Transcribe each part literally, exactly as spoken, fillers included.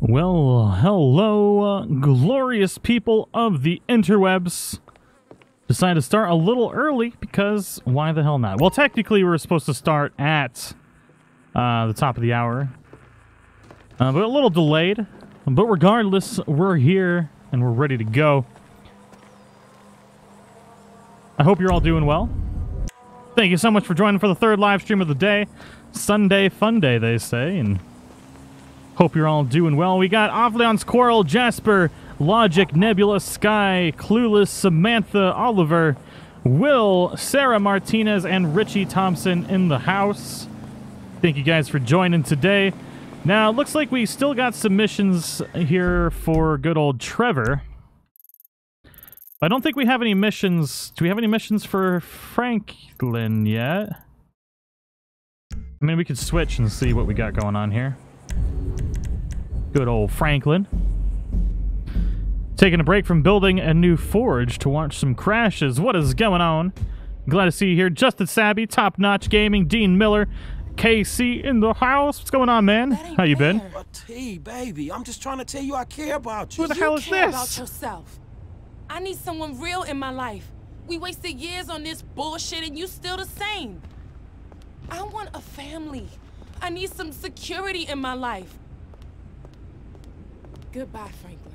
Well, hello, uh, glorious people of the interwebs. Decided to start a little early because why the hell not? Well, technically we were supposed to start at uh, the top of the hour. Uh, but a little delayed. But regardless, we're here and we're ready to go. I hope you're all doing well. Thank you so much for joining for the third live stream of the day. Sunday fun day, they say, and hope you're all doing well. We got Avleon's Quarrel, Jasper, Logic, Nebula, Sky, Clueless, Samantha, Oliver, Will, Sarah Martinez, and Richie Thompson in the house. Thank you guys for joining today. Now, it looks like we still got submissions here for good old Trevor. I don't think we have any missions. Do we have any missions for Franklin yet? I mean, we could switch and see what we got going on here. Good old Franklin. Taking a break from building a new forge to watch some crashes. What is going on? Glad to see you here. Justin Sabby, Top Notch Gaming, Dean Miller, K C in the house. What's going on, man? How you been? T, baby, I'm just trying to tell you I care about you. Who the hell is this? I need someone real in my life. We wasted years on this bullshit and you still the same. I want a family. I need some security in my life. Goodbye, Franklin.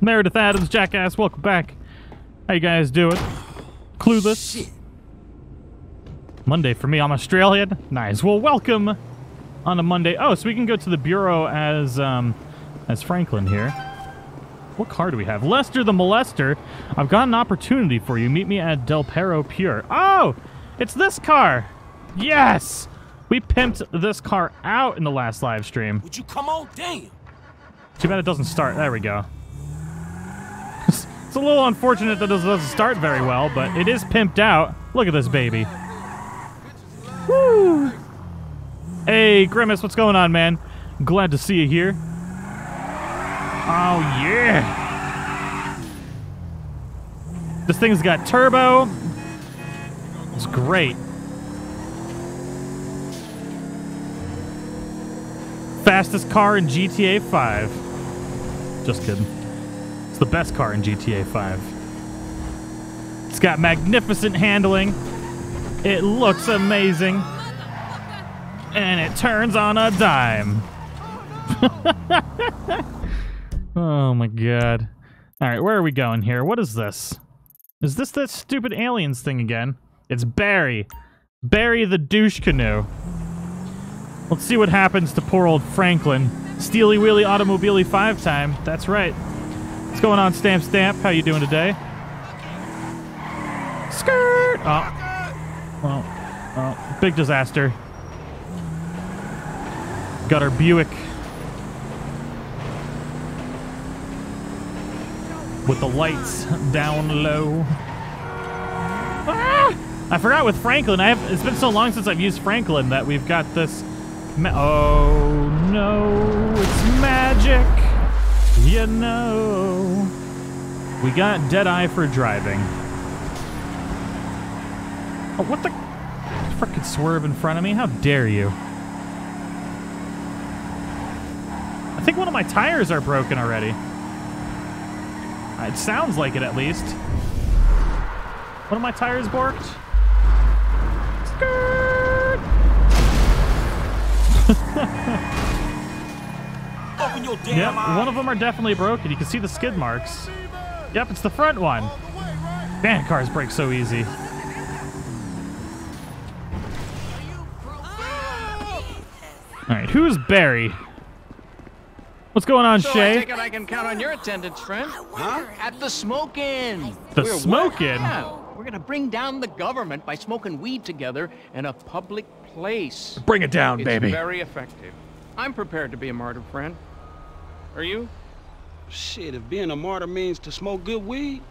Meredith Adams, Jackass, welcome back. How you guys doing? Clueless. Shit. Monday for me. I'm Australian. Nice. Well, welcome on a Monday. Oh, so we can go to the bureau as um, as Franklin here. What car do we have? Lester the Molester. I've got an opportunity for you. Meet me at Del Perro Pure. Oh, it's this car. Yes. We pimped this car out in the last live stream. Would you come on? Damn. Too bad it doesn't start. There we go. It's a little unfortunate that it doesn't start very well, but it is pimped out. Look at this baby. Woo! Hey, Grimace, what's going on, man? Glad to see you here. Oh, yeah! This thing's got turbo. It's great. Fastest car in G T A five. Just kidding. It's the best car in G T A five. It's got magnificent handling. It looks amazing. And it turns on a dime. Oh my god. Alright, where are we going here? What is this? Is this that stupid aliens thing again? It's Barry. Barry the douche canoe. Let's see what happens to poor old Franklin. Steely Wheelie Automobili five time. That's right. What's going on, Stamp Stamp? How you doing today? Skirt! Oh. Well, oh. Big disaster. Got our Buick. With the lights down low. Ah! I forgot with Franklin. I have, it's been so long since I've used Franklin that we've got this. Ma oh no, it's magic. You know, we got Deadeye for driving. Oh, what the frickin' swerve in front of me? How dare you? I think one of my tires are broken already. It sounds like it, at least. One of my tires borked. Skirt! Open your damn yep, eyes. One of them are definitely broken. You can see the skid marks. Yep, it's the front one. Man, cars break so easy. Alright, who's Barry? What's going on, so Shay? I take it I can count on your attendance, friend. Huh? At the smoke-in. The We're smoke-in? Yeah. We're going to bring down the government by smoking weed together in a public place. Bring it down, it's baby. It's very effective. I'm prepared to be a martyr, friend. Are you? Shit, if being a martyr means to smoke good weed,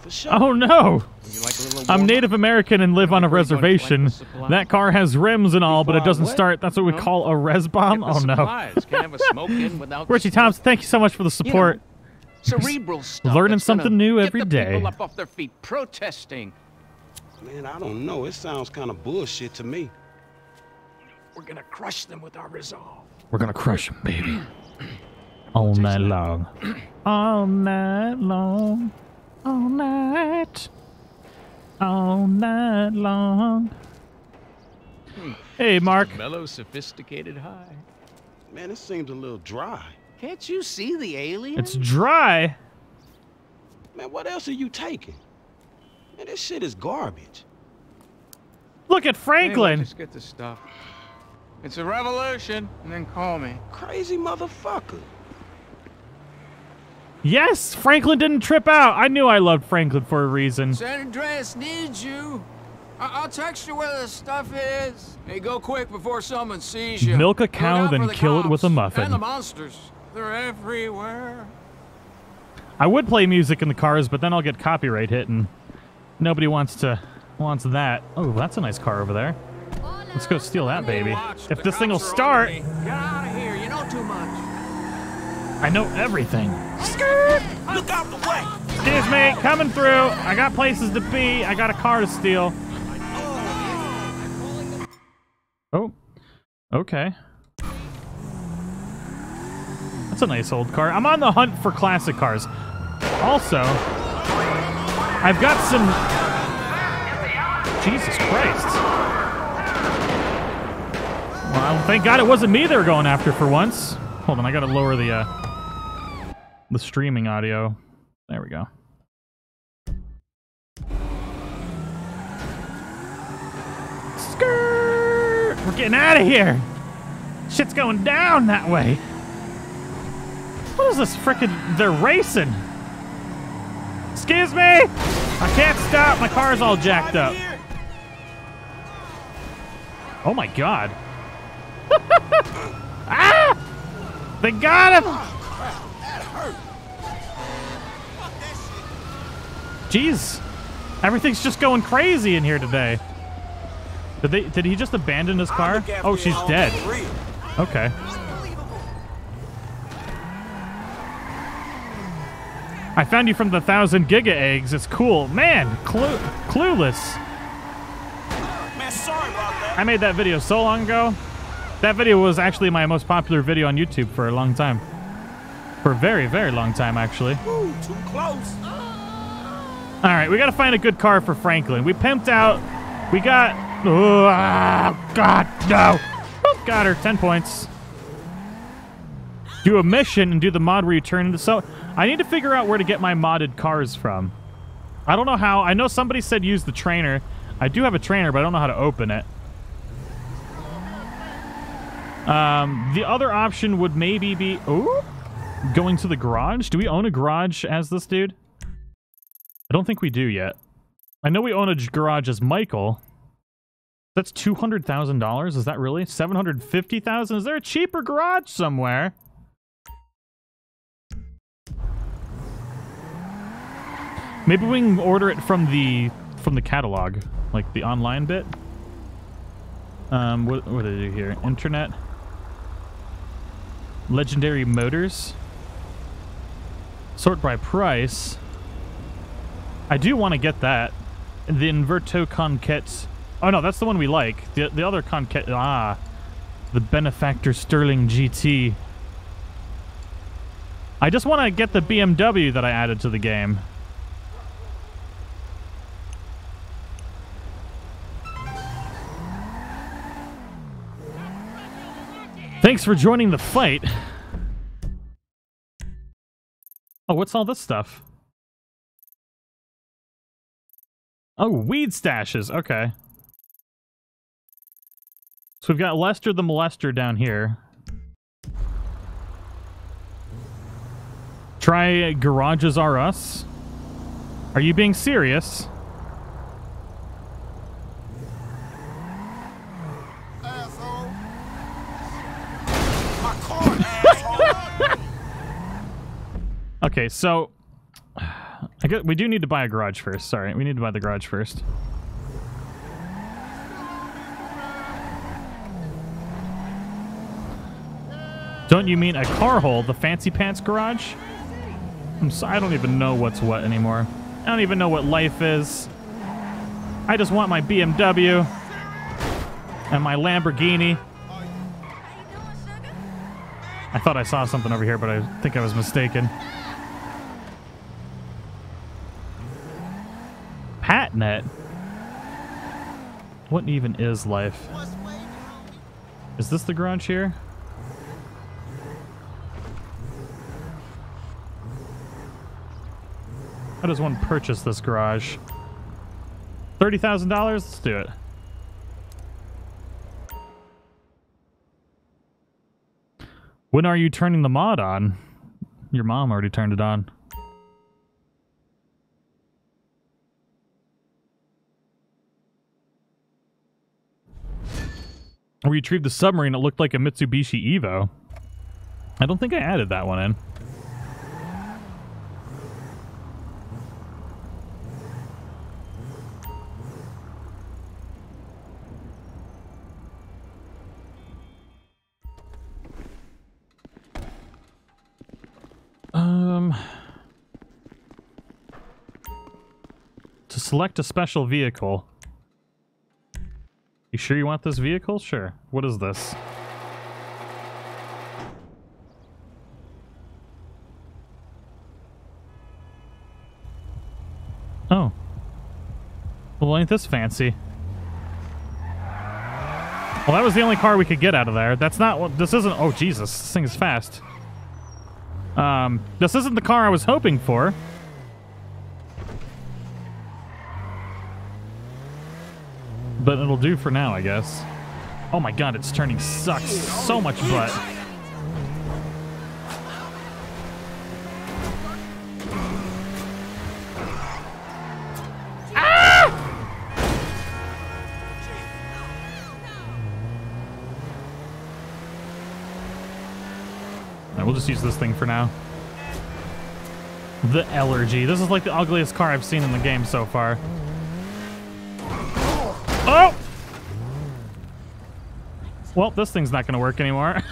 for sure. Oh no! You like a little I'm Native American and live on a reservation. That car has rims and all, but it doesn't start. That's what we call a res bomb? Oh no. Richie Thompson, thank you so much for the support. You know, cerebral stuff. Learning something new every day. Get the people up off their feet protesting. Man, I don't know. It sounds kind of bullshit to me. We're gonna crush them with our resolve. We're gonna crush them, baby. All night long. All night long. All night. All night long. Hey, Mark. Mellow, sophisticated high. Man, this seems a little dry. Can't you see the alien? It's dry. Man, what else are you taking? Man, this shit is garbage. Look at Franklin. Hey, just get this stuff. It's a revolution, and then call me. Crazy motherfucker. Yes, Franklin didn't trip out. I knew I loved Franklin for a reason. San Andreas needs you. I I'll text you where the stuff is. Hey, go quick before someone sees you. Milk a cow, then kill it with a muffin. And the monsters. They're everywhere. I would play music in the cars, but then I'll get copyright hit, and nobody wants to wants that. Oh, that's a nice car over there. Let's go steal that baby. If this thing will start. Get out of here. You know too much. I know everything. Skirt! Look out the way. Excuse me, coming through. I got places to be. I got a car to steal. Oh. Okay. That's a nice old car. I'm on the hunt for classic cars. Also, I've got some. Jesus Christ. Well, thank God it wasn't me they were going after for once. Hold on, I gotta lower the uh, the streaming audio. There we go. Skirt! We're getting out of here! Shit's going down that way! What is this frickin'... They're racing! Excuse me! I can't stop! My car's all jacked up. Oh my God. Ah! They got him! Oh, crap. That hurt. Fuck that shit. Jeez. Everything's just going crazy in here today. Did they did he just abandon his car? Oh, she's dead. Okay. I found you from the thousand giga eggs. It's cool. Man, clue clueless. Man, sorry about that. I made that video so long ago. That video was actually my most popular video on YouTube for a long time. For a very, very long time, actually. Ooh, too close. Alright, we gotta find a good car for Franklin. We pimped out. We got... Oh, God, no. Got her. Ten points. Do a mission and do the mod where you turn into... So I need to figure out where to get my modded cars from. I don't know how. I know somebody said use the trainer. I do have a trainer, but I don't know how to open it. Um, the other option would maybe be... Ooh, going to the garage? Do we own a garage as this dude? I don't think we do yet. I know we own a garage as Michael. That's two hundred thousand dollars? Is that really? seven hundred fifty thousand dollars? Is there a cheaper garage somewhere? Maybe we can order it from the from the catalog. Like the online bit. Um, what, what do I do here? Internet... Legendary Motors. Sort by price. I do want to get that. The Inverto Conquette. Oh no, that's the one we like. The the other Conquette. Ah, the Benefactor Sterling G T. I just want to get the B M W that I added to the game. Thanks for joining the fight. Oh, what's all this stuff? Oh, weed stashes. Okay. So we've got Lester the Molester down here. Try Garages R Us. Are you being serious? Okay, so I guess we do need to buy a garage first. Sorry, we need to buy the garage first. Don't you mean a car hole, the fancy pants garage? I'm so, I don't even know what's what anymore. I don't even know what life is. I just want my B M W and my Lamborghini. I thought I saw something over here, but I think I was mistaken. Patnet? What even is life? Is this the garage here? How does one purchase this garage? thirty thousand dollars? Let's do it. When are you turning the mod on? Your mom already turned it on. We retrieved the submarine. It looked like a Mitsubishi Evo. I don't think I added that one in. Um, to select a special vehicle. You sure you want this vehicle? Sure. What is this? Oh. Well, ain't this fancy? Well, that was the only car we could get out of there. That's not what... This isn't... Oh, Jesus. This thing is fast. Um, this isn't the car I was hoping for. But it'll do for now, I guess. Oh my god, it's turning sucks so much butt. Just use this thing for now. The Elegy. This is like the ugliest car I've seen in the game so far. Oh! Well, this thing's not going to work anymore.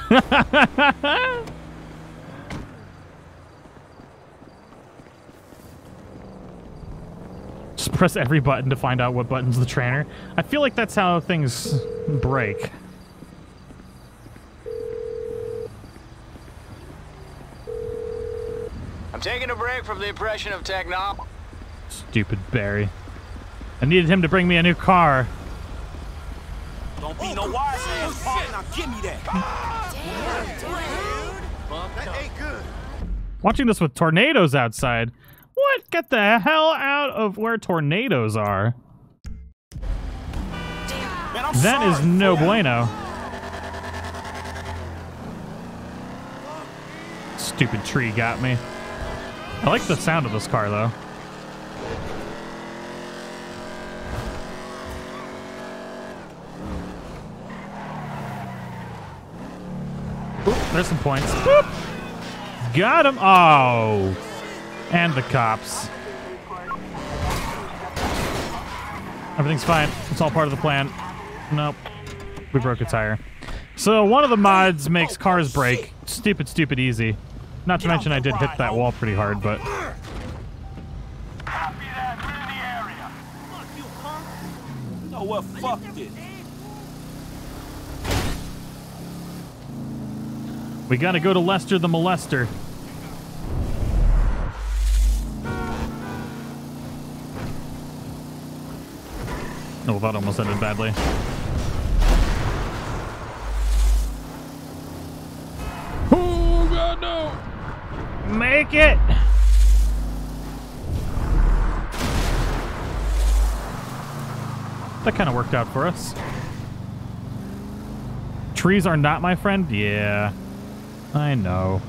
Just press every button to find out what button's the trainer. I feel like that's how things break. Taking a break from the oppression of technology. Stupid Barry. I needed him to bring me a new car. Don't be no wise ass punk. Now give me that. Damn, that ain't good. Watching this with tornadoes outside. What? Get the hell out of where tornadoes are. Man, that is no bueno. Stupid tree got me. I like the sound of this car, though. Oop, there's some points. Oop. Got him! Oh! And the cops. Everything's fine. It's all part of the plan. Nope. We broke a tire. So one of the mods makes cars break. Stupid, stupid easy. Not to mention I did hit that wall pretty hard, but... We gotta go to Lester the Molester. Oh, that almost ended badly. Oh, God, no! Make it! That kind of worked out for us. Trees are not my friend? Yeah. I know.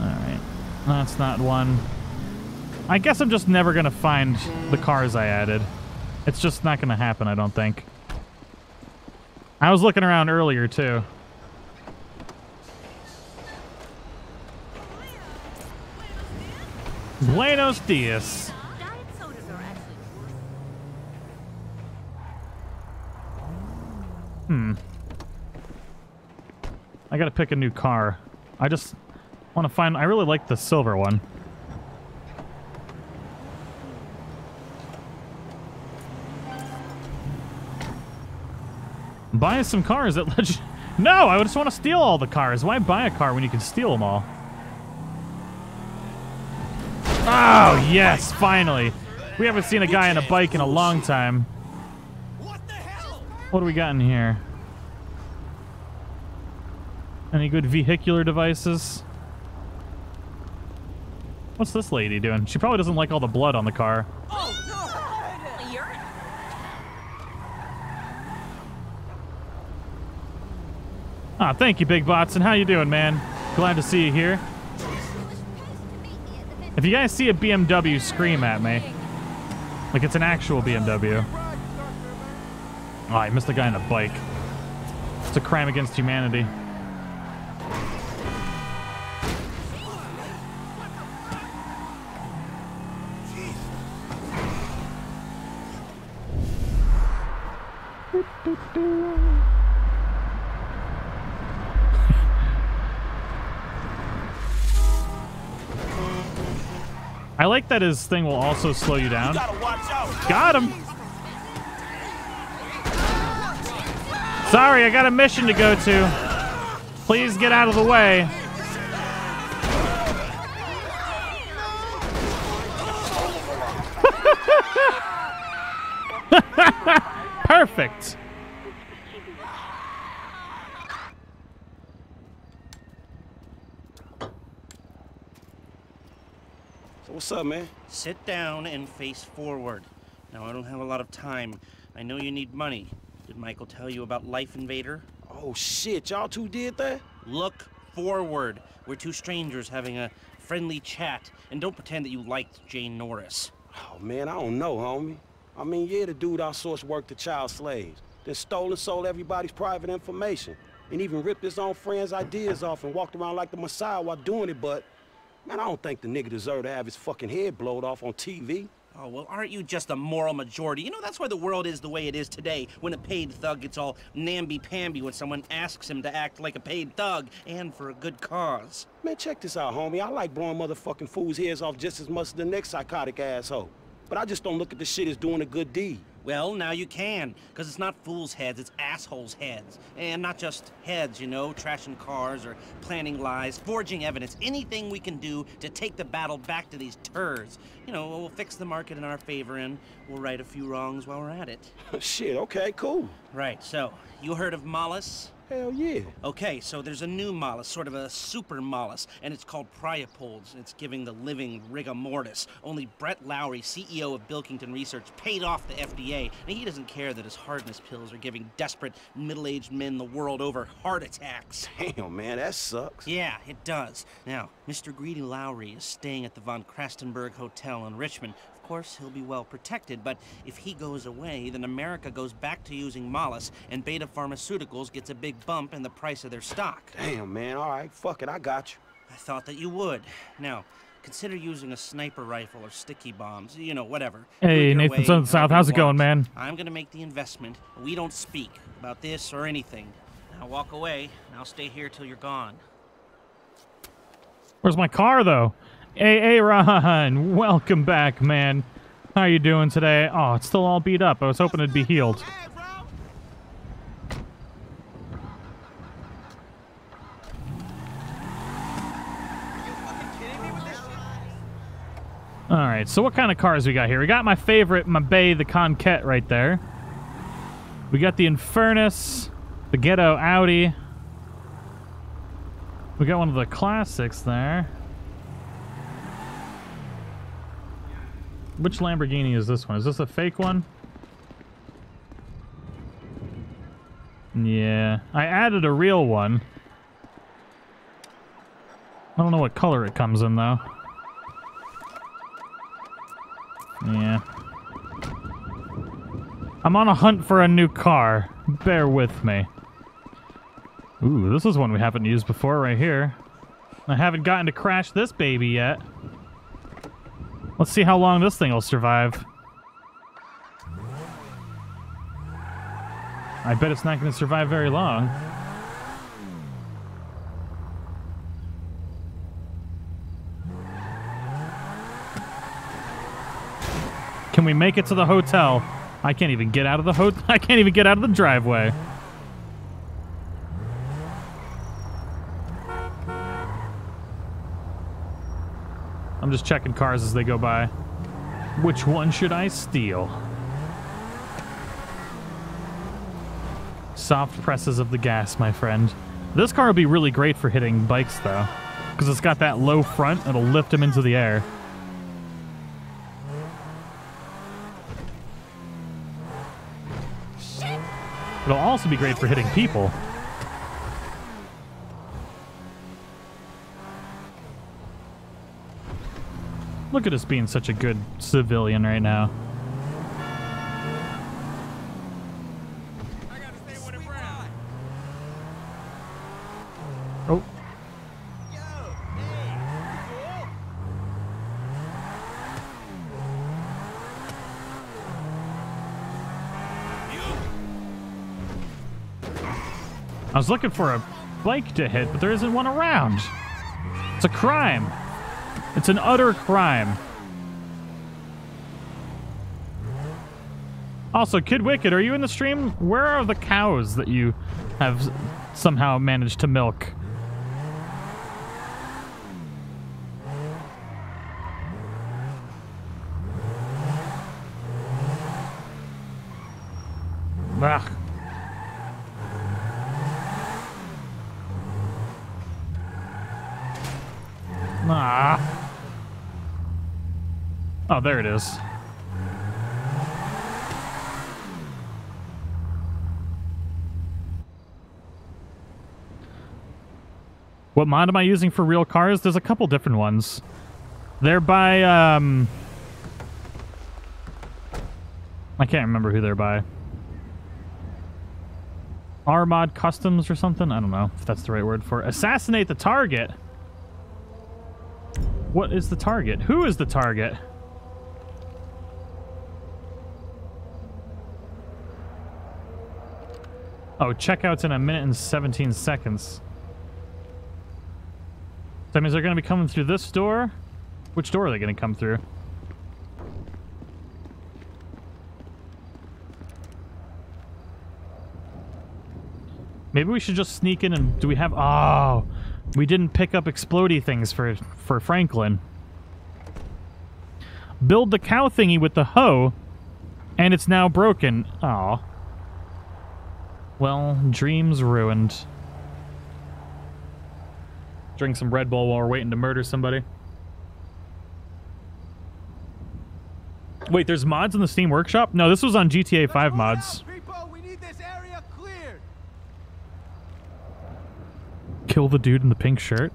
Alright. That's not one. I guess I'm just never going to find the cars I added. It's just not going to happen, I don't think. I was looking around earlier, too. Buenos dias. Hmm. I gotta pick a new car. I just want to find... I really like the silver one. Buy some cars at Legend... No, I just want to steal all the cars. Why buy a car when you can steal them all? Oh, yes, finally. We haven't seen a guy on a bike in a long time. What the hell? What do we got in here? Any good vehicular devices? What's this lady doing? She probably doesn't like all the blood on the car. Oh, no. You're... Ah, thank you, Big Botson. How you doing, man? Glad to see you here. If you guys see a B M W, scream at me. Like it's an actual B M W. Oh, I missed the guy on a bike. It's a crime against humanity. I like that his thing will also slow you down. You got him! Sorry, I got a mission to go to. Please get out of the way. Perfect! What's up, man? Sit down and face forward. Now, I don't have a lot of time. I know you need money. Did Michael tell you about Life Invader? Oh, shit. Y'all two did that? Look forward. We're two strangers having a friendly chat. And don't pretend that you liked Jane Norris. Oh, man, I don't know, homie. I mean, yeah, the dude outsourced work to child slaves. Then stole and sold everybody's private information. And even ripped his own friends' ideas off and walked around like the Messiah while doing it, but... Man, I don't think the nigga deserved to have his fucking head blowed off on T V. Oh, well, aren't you just a moral majority? You know, that's why the world is the way it is today, when a paid thug gets all namby-pamby when someone asks him to act like a paid thug, and for a good cause. Man, check this out, homie. I like blowing motherfucking fools' heads off just as much as the next psychotic asshole. But I just don't look at the shit as doing a good deed. Well, now you can, because it's not fools' heads, it's assholes' heads. And not just heads, you know, trashing cars or planning lies, forging evidence, anything we can do to take the battle back to these turds. You know, we'll fix the market in our favor and we'll right a few wrongs while we're at it. Shit, okay, cool. Right, so, you heard of Mollus? Hell yeah. Okay, so there's a new Mollus, sort of a super Mollus, and it's called Priapolds. It's giving the living rigor mortis. Only Brett Lowry, C E O of Bilkington Research, paid off the F D A, and he doesn't care that his hardness pills are giving desperate middle-aged men the world over heart attacks. Damn, man, that sucks. Yeah, it does. Now, Mister Greedy Lowry is staying at the Von Krastenberg Hotel in Richmond. Of course, he'll be well protected, but if he goes away, then America goes back to using Mollus, and Beta Pharmaceuticals gets a big bump in the price of their stock. Damn, man. All right, fuck it. I got you. I thought that you would. Now, consider using a sniper rifle or sticky bombs, you know, whatever. Hey, Nathan's on the South. How's it going, man? I'm going to make the investment. We don't speak about this or anything. Now walk away, and I'll stay here till you're gone. Where's my car, though? Hey, Aaron, welcome back, man. How are you doing today? Oh, it's still all beat up. I was hoping it'd be healed. All right, so what kind of cars we got here? We got my favorite, my bay, the Conquette right there. We got the Infernus, the Ghetto Audi. We got one of the classics there. Which Lamborghini is this one? Is this a fake one? Yeah. I added a real one. I don't know what color it comes in, though. Yeah. I'm on a hunt for a new car. Bear with me. Ooh, this is one we haven't used before right here. I haven't gotten to crash this baby yet. Let's see how long this thing will survive. I bet it's not going to survive very long. Can we make it to the hotel? I can't even get out of the ho- I can't even get out of the driveway. I'm just checking cars as they go by. Which one should I steal? Soft presses of the gas, my friend. This car would be really great for hitting bikes, though, because it's got that low front. It'll lift them into the air. Shit. It'll also be great for hitting people. Look at us being such a good civilian right now. I gotta stay with it round. Oh. Yo, hey, cool. I was looking for a bike to hit, but there isn't one around. It's a crime. It's an utter crime. Also, Kid Wicked, are you in the stream? Where are the cows that you have somehow managed to milk? Ugh. Ah. Oh, there it is. What mod am I using for real cars? There's a couple different ones. They're by, um... I can't remember who they're by. R-Mod Customs or something? I don't know if that's the right word for it. Assassinate the target? What is the target? Who is the target? Oh, checkout's in a minute and seventeen seconds. That means they're going to be coming through this door. Which door are they going to come through? Maybe we should just sneak in and... Do we have... Oh, we didn't pick up explodey things for, for Franklin. Build the cow thingy with the hoe, and it's now broken. Aw. Well, dreams ruined. Drink some Red Bull while we're waiting to murder somebody. Wait, there's mods in the Steam Workshop? No, this was on G T A five mods. Out, we need this area cleared. Kill the dude in the pink shirt.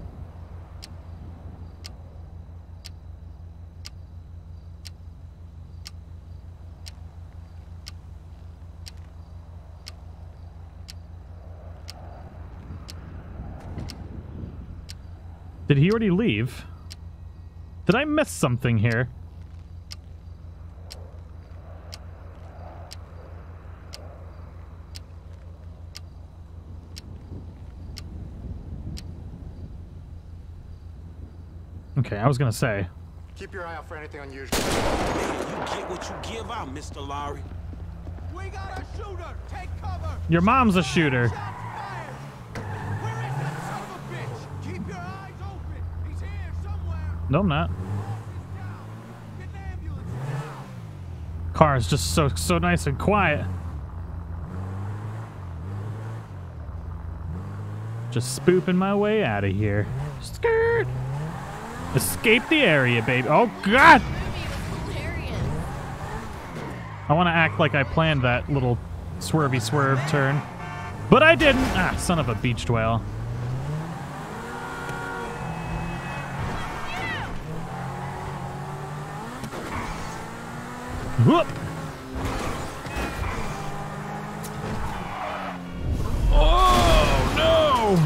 Did he already leave? Did I miss something here? Okay, I was gonna say. Keep your eye out for anything unusual. Man, you get what you give out, Mister Lowry. We got a shooter. Take cover. Your mom's a shooter. No, I'm not. Car is just so so nice and quiet. Just spooping my way out of here. Skirt. Escape the area, baby. Oh God! I want to act like I planned that little swervy swerve turn, but I didn't. Ah, son of a beached whale. Whoop. Oh no!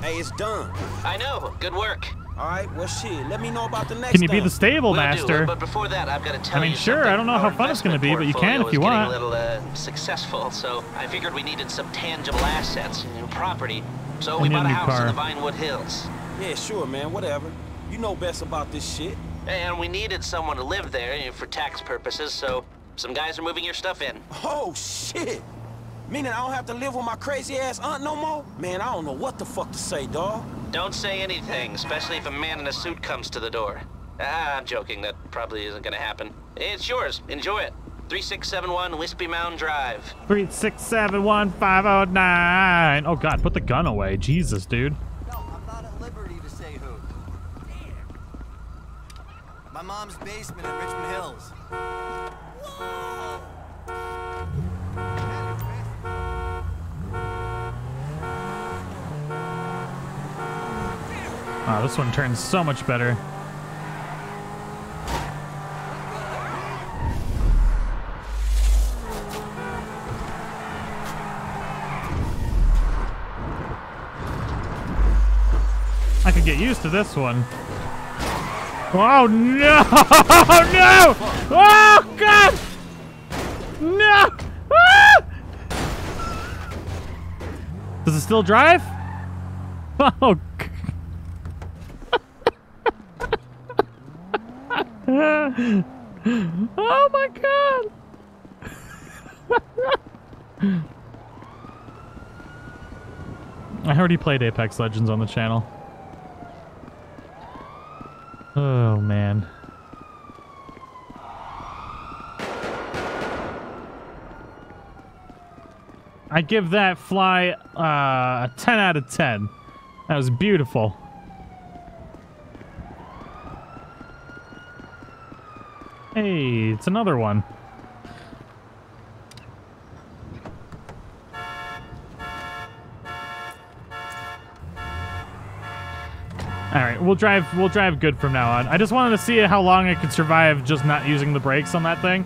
Hey, it's done. I know. Good work. All right. Well, shit. Let me know about the next. Can you be the stable we'll master? Do, but before that, I've got to tell you. I mean, you sure. I don't know how fun it's going to be, but you can if you want. A little uh, successful, so I figured we needed some tangible assets and property. So we bought a house in the Vinewood Hills. Yeah, sure, man, whatever. You know best about this shit. And we needed someone to live there, you know, for tax purposes, so some guys are moving your stuff in. Oh, shit! Meaning I don't have to live with my crazy ass aunt no more? Man, I don't know what the fuck to say, dawg. Don't say anything, especially if a man in a suit comes to the door. Ah, I'm joking. That probably isn't gonna happen. It's yours. Enjoy it. three six seven one Wispy Mound Drive. three six seven one five oh nine. Oh God, put the gun away. Jesus, dude. No, I'm not at liberty to say who. Damn. My mom's basement in Richmond Hills. Whoa. Oh, this one turns so much better. I could get used to this one. Oh no! Oh no! Oh God! No! Ah! Does it still drive? Oh God. Oh my God! I already played Apex Legends on the channel. Oh, man. I give that fly uh, a ten out of ten. That was beautiful. Hey, it's another one. All right, we'll drive. We'll drive good from now on. I just wanted to see how long I could survive just not using the brakes on that thing.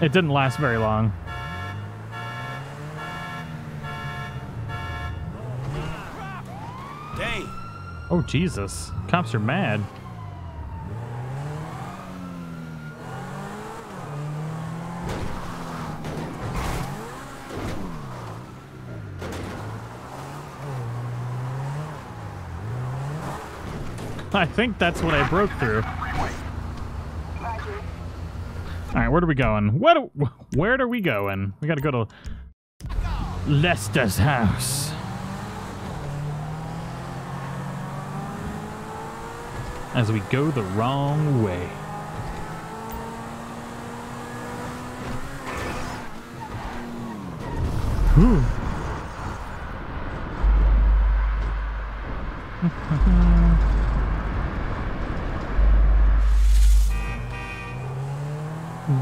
It didn't last very long. Dang. Oh Jesus! Cops are mad. I think that's what I broke through. Alright, where are we going? What? Where are we going? We gotta go to Lester's house. As we go the wrong way. Ooh.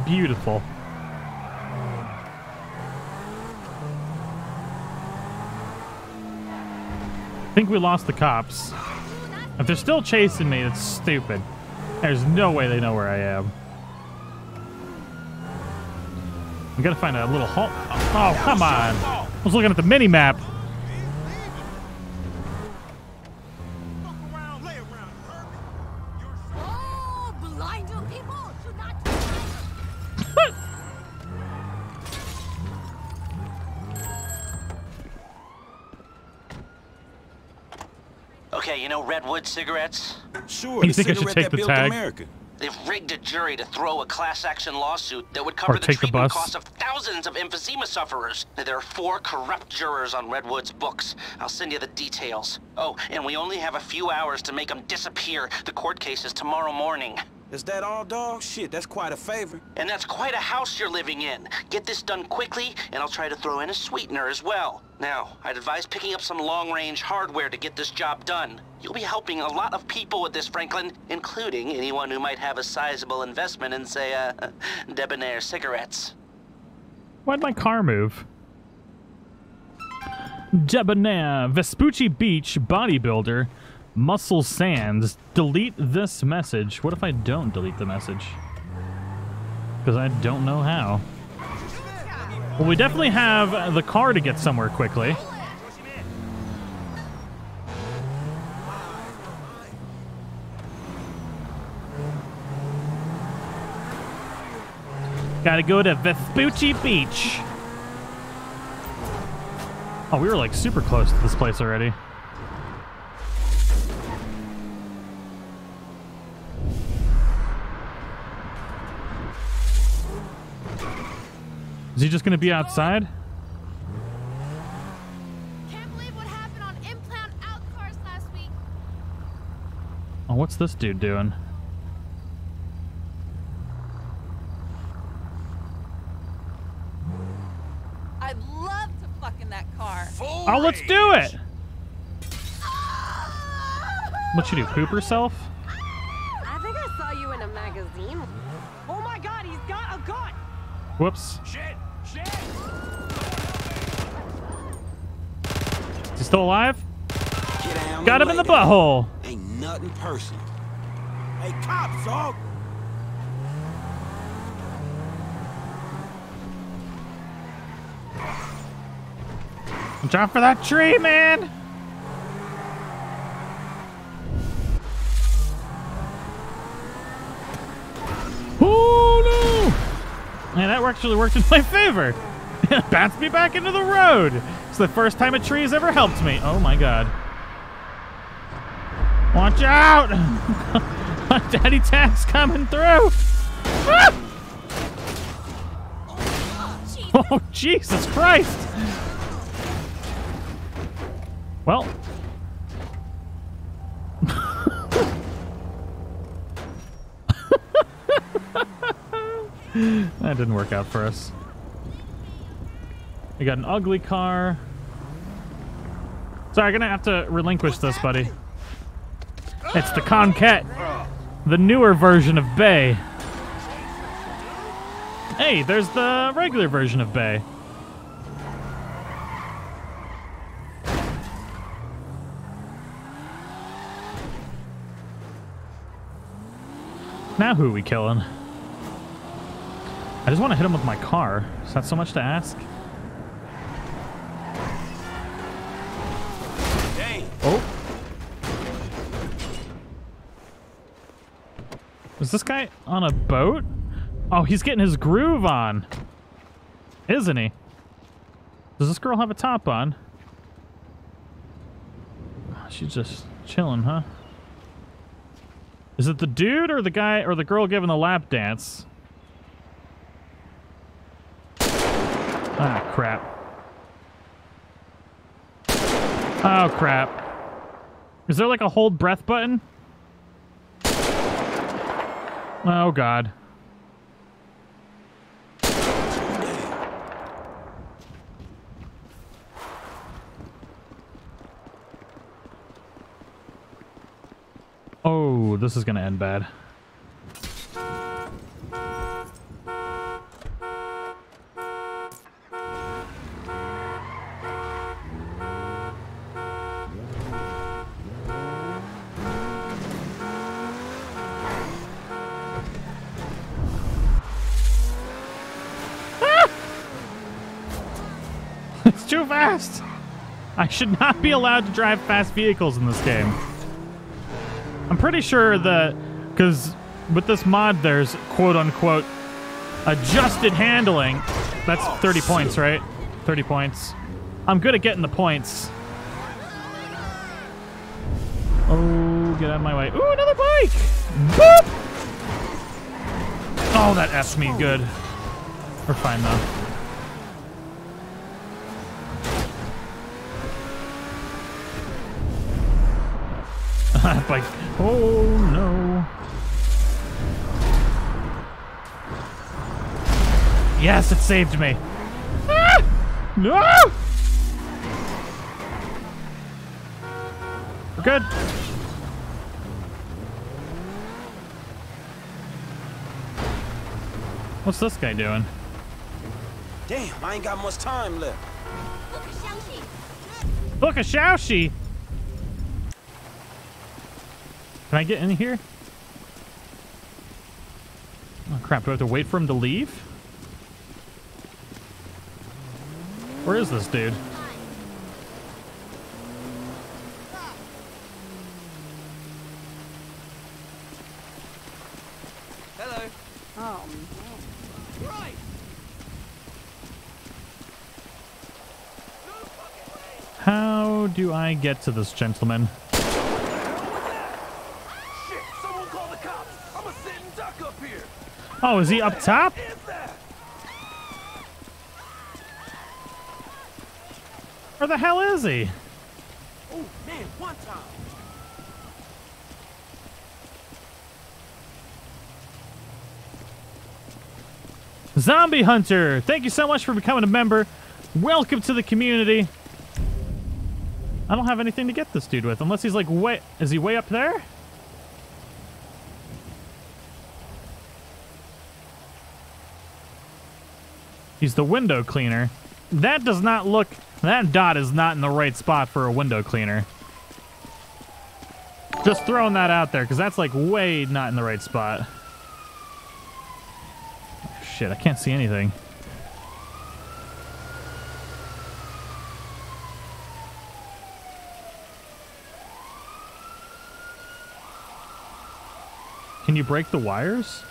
Beautiful. I think we lost the cops. If they're still chasing me, it's stupid. There's no way they know where I am. We gotta find a little halt. Oh, come on. I was looking at the mini map. Redwood cigarettes? Sure, you think I should take the tag? America. They've rigged a jury to throw a class action lawsuit that would cover the treatment costs of thousands of emphysema sufferers. There are four corrupt jurors on Redwood's books. I'll send you the details. Oh, and we only have a few hours to make them disappear. The court case is tomorrow morning. Is that all, dog? Shit, that's quite a favor. And that's quite a house you're living in. Get this done quickly, and I'll try to throw in a sweetener as well. Now, I'd advise picking up some long-range hardware to get this job done. You'll be helping a lot of people with this, Franklin, including anyone who might have a sizable investment in, say, uh, Debonair cigarettes. Why'd my car move? Debonair, Vespucci Beach, bodybuilder. Muscle Sands, delete this message. What if I don't delete the message? Because I don't know how. Well, we definitely have the car to get somewhere quickly. Gotta go to Vespucci Beach. Oh, we were like super close to this place already. Is he just gonna be outside? What's this dude doing? I'd love to fuck in that car. Full oh, let's do it! What she do, poop herself? I think I saw you in a magazine. Oh my god, he's got a gun! Whoops. Shit! Shit! Is he still alive? Got him in the butthole! Ain't nothing personal. Hey, cops, dog! Watch out for that tree, man! And that actually worked in my favor. It bounced me back into the road. It's the first time a tree has ever helped me. Oh my god. Watch out! My daddy tag's coming through. Ah! Oh, Jesus Christ. Well. That didn't work out for us. We got an ugly car. Sorry, I'm gonna have to relinquish this, buddy. It's the Conquette, the newer version of Bay. Hey, there's the regular version of Bay. Now who are we killing? I just want to hit him with my car. Is that so much to ask? Hey. Oh. Is this guy on a boat? Oh, he's getting his groove on. Isn't he? Does this girl have a top on? She's just chilling, huh? Is it the dude or the guy or the girl giving the lap dance? Ah, crap. Oh, crap. Is there like a hold breath button? Oh, God. Oh, this is gonna end bad. Too fast! I should not be allowed to drive fast vehicles in this game. I'm pretty sure that, because with this mod there's quote-unquote adjusted handling. That's thirty points, right? thirty points. I'm good at getting the points. Oh, get out of my way. Ooh, another bike! Boop! Oh, that F'd me good. We're fine though. Like, oh no. Yes, it saved me. Ah! No! We're good. What's this guy doing? Damn, I ain't got much time left. Look a shoushi. Look a shoushi. Can I get in here? Oh crap, do I have to wait for him to leave? Where is this dude? Hello. Oh, man. Right. How do I get to this gentleman? Oh, is he up top? Where the hell is he? Oh man, one time. Zombie Hunter, thank you so much for becoming a member. Welcome to the community. I don't have anything to get this dude with, unless he's like way... Is he way up there? He's the window cleaner. That does not look... That dot is not in the right spot for a window cleaner. Just throwing that out there, because that's like way not in the right spot. Shit, I can't see anything. Can you break the wires?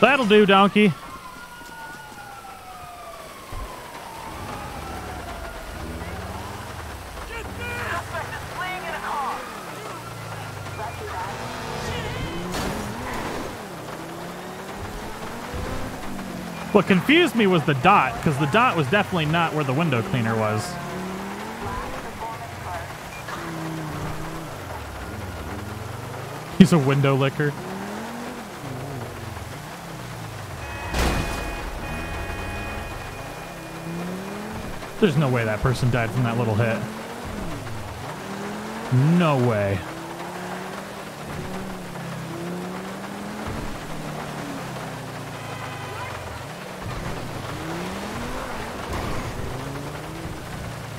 That'll do, donkey. What confused me was the dot, because the dot was definitely not where the window cleaner was. He's a window licker. There's no way that person died from that little hit. No way.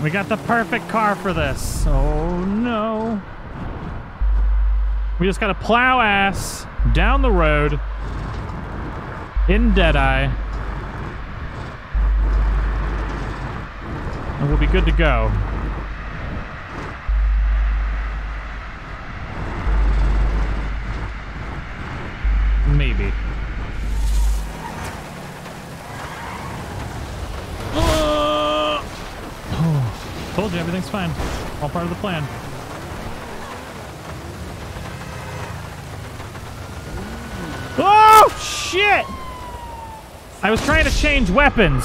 We got the perfect car for this. Oh no. We just gotta plow ass down the road in Deadeye. And we'll be good to go. Maybe. Told you, everything's fine. All part of the plan. Oh, shit! I was trying to change weapons.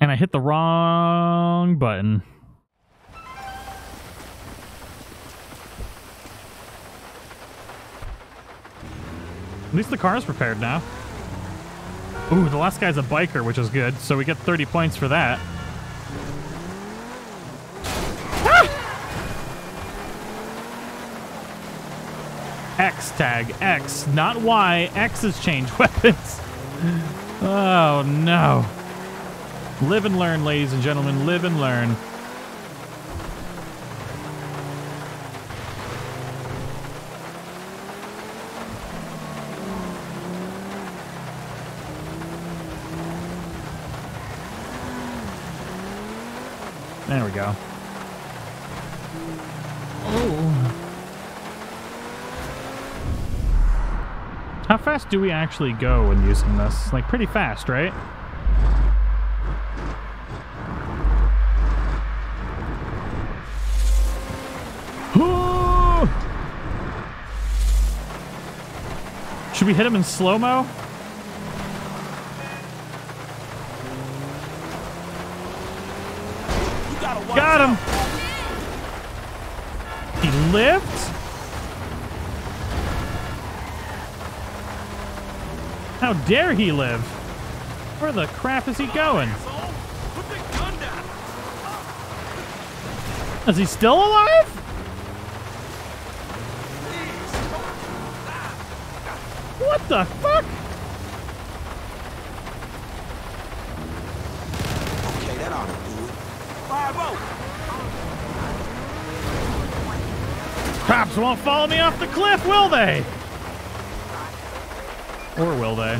And I hit the wrong button. At least the car is prepared now. Ooh, the last guy's a biker, which is good, so we get thirty points for that. Ah! X tag, X, not Y. X has changed weapons. Oh, no. Live and learn, ladies and gentlemen. Live and learn. There we go. Oh. How fast do we actually go when using this? Like, pretty fast, right? Ooh! Should we hit him in slow-mo? Got him! He lived? How dare he live? Where the crap is he going? Is he still alive? What the fuck? Cops won't follow me off the cliff, will they? Or will they?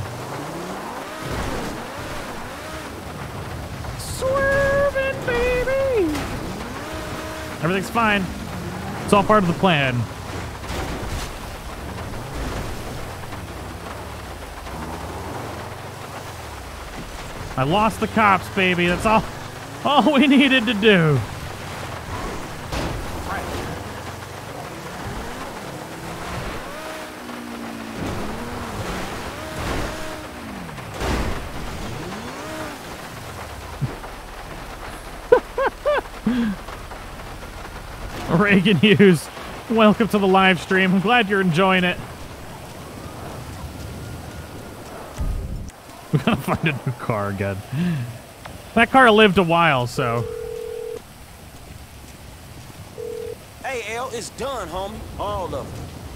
Swerving, baby! Everything's fine. It's all part of the plan. I lost the cops, baby. That's all, all we needed to do. Reagan Hughes, welcome to the live stream. I'm glad you're enjoying it. We gotta find a new car again. That car lived a while, so. Hey, L, it's done, homie. All of them.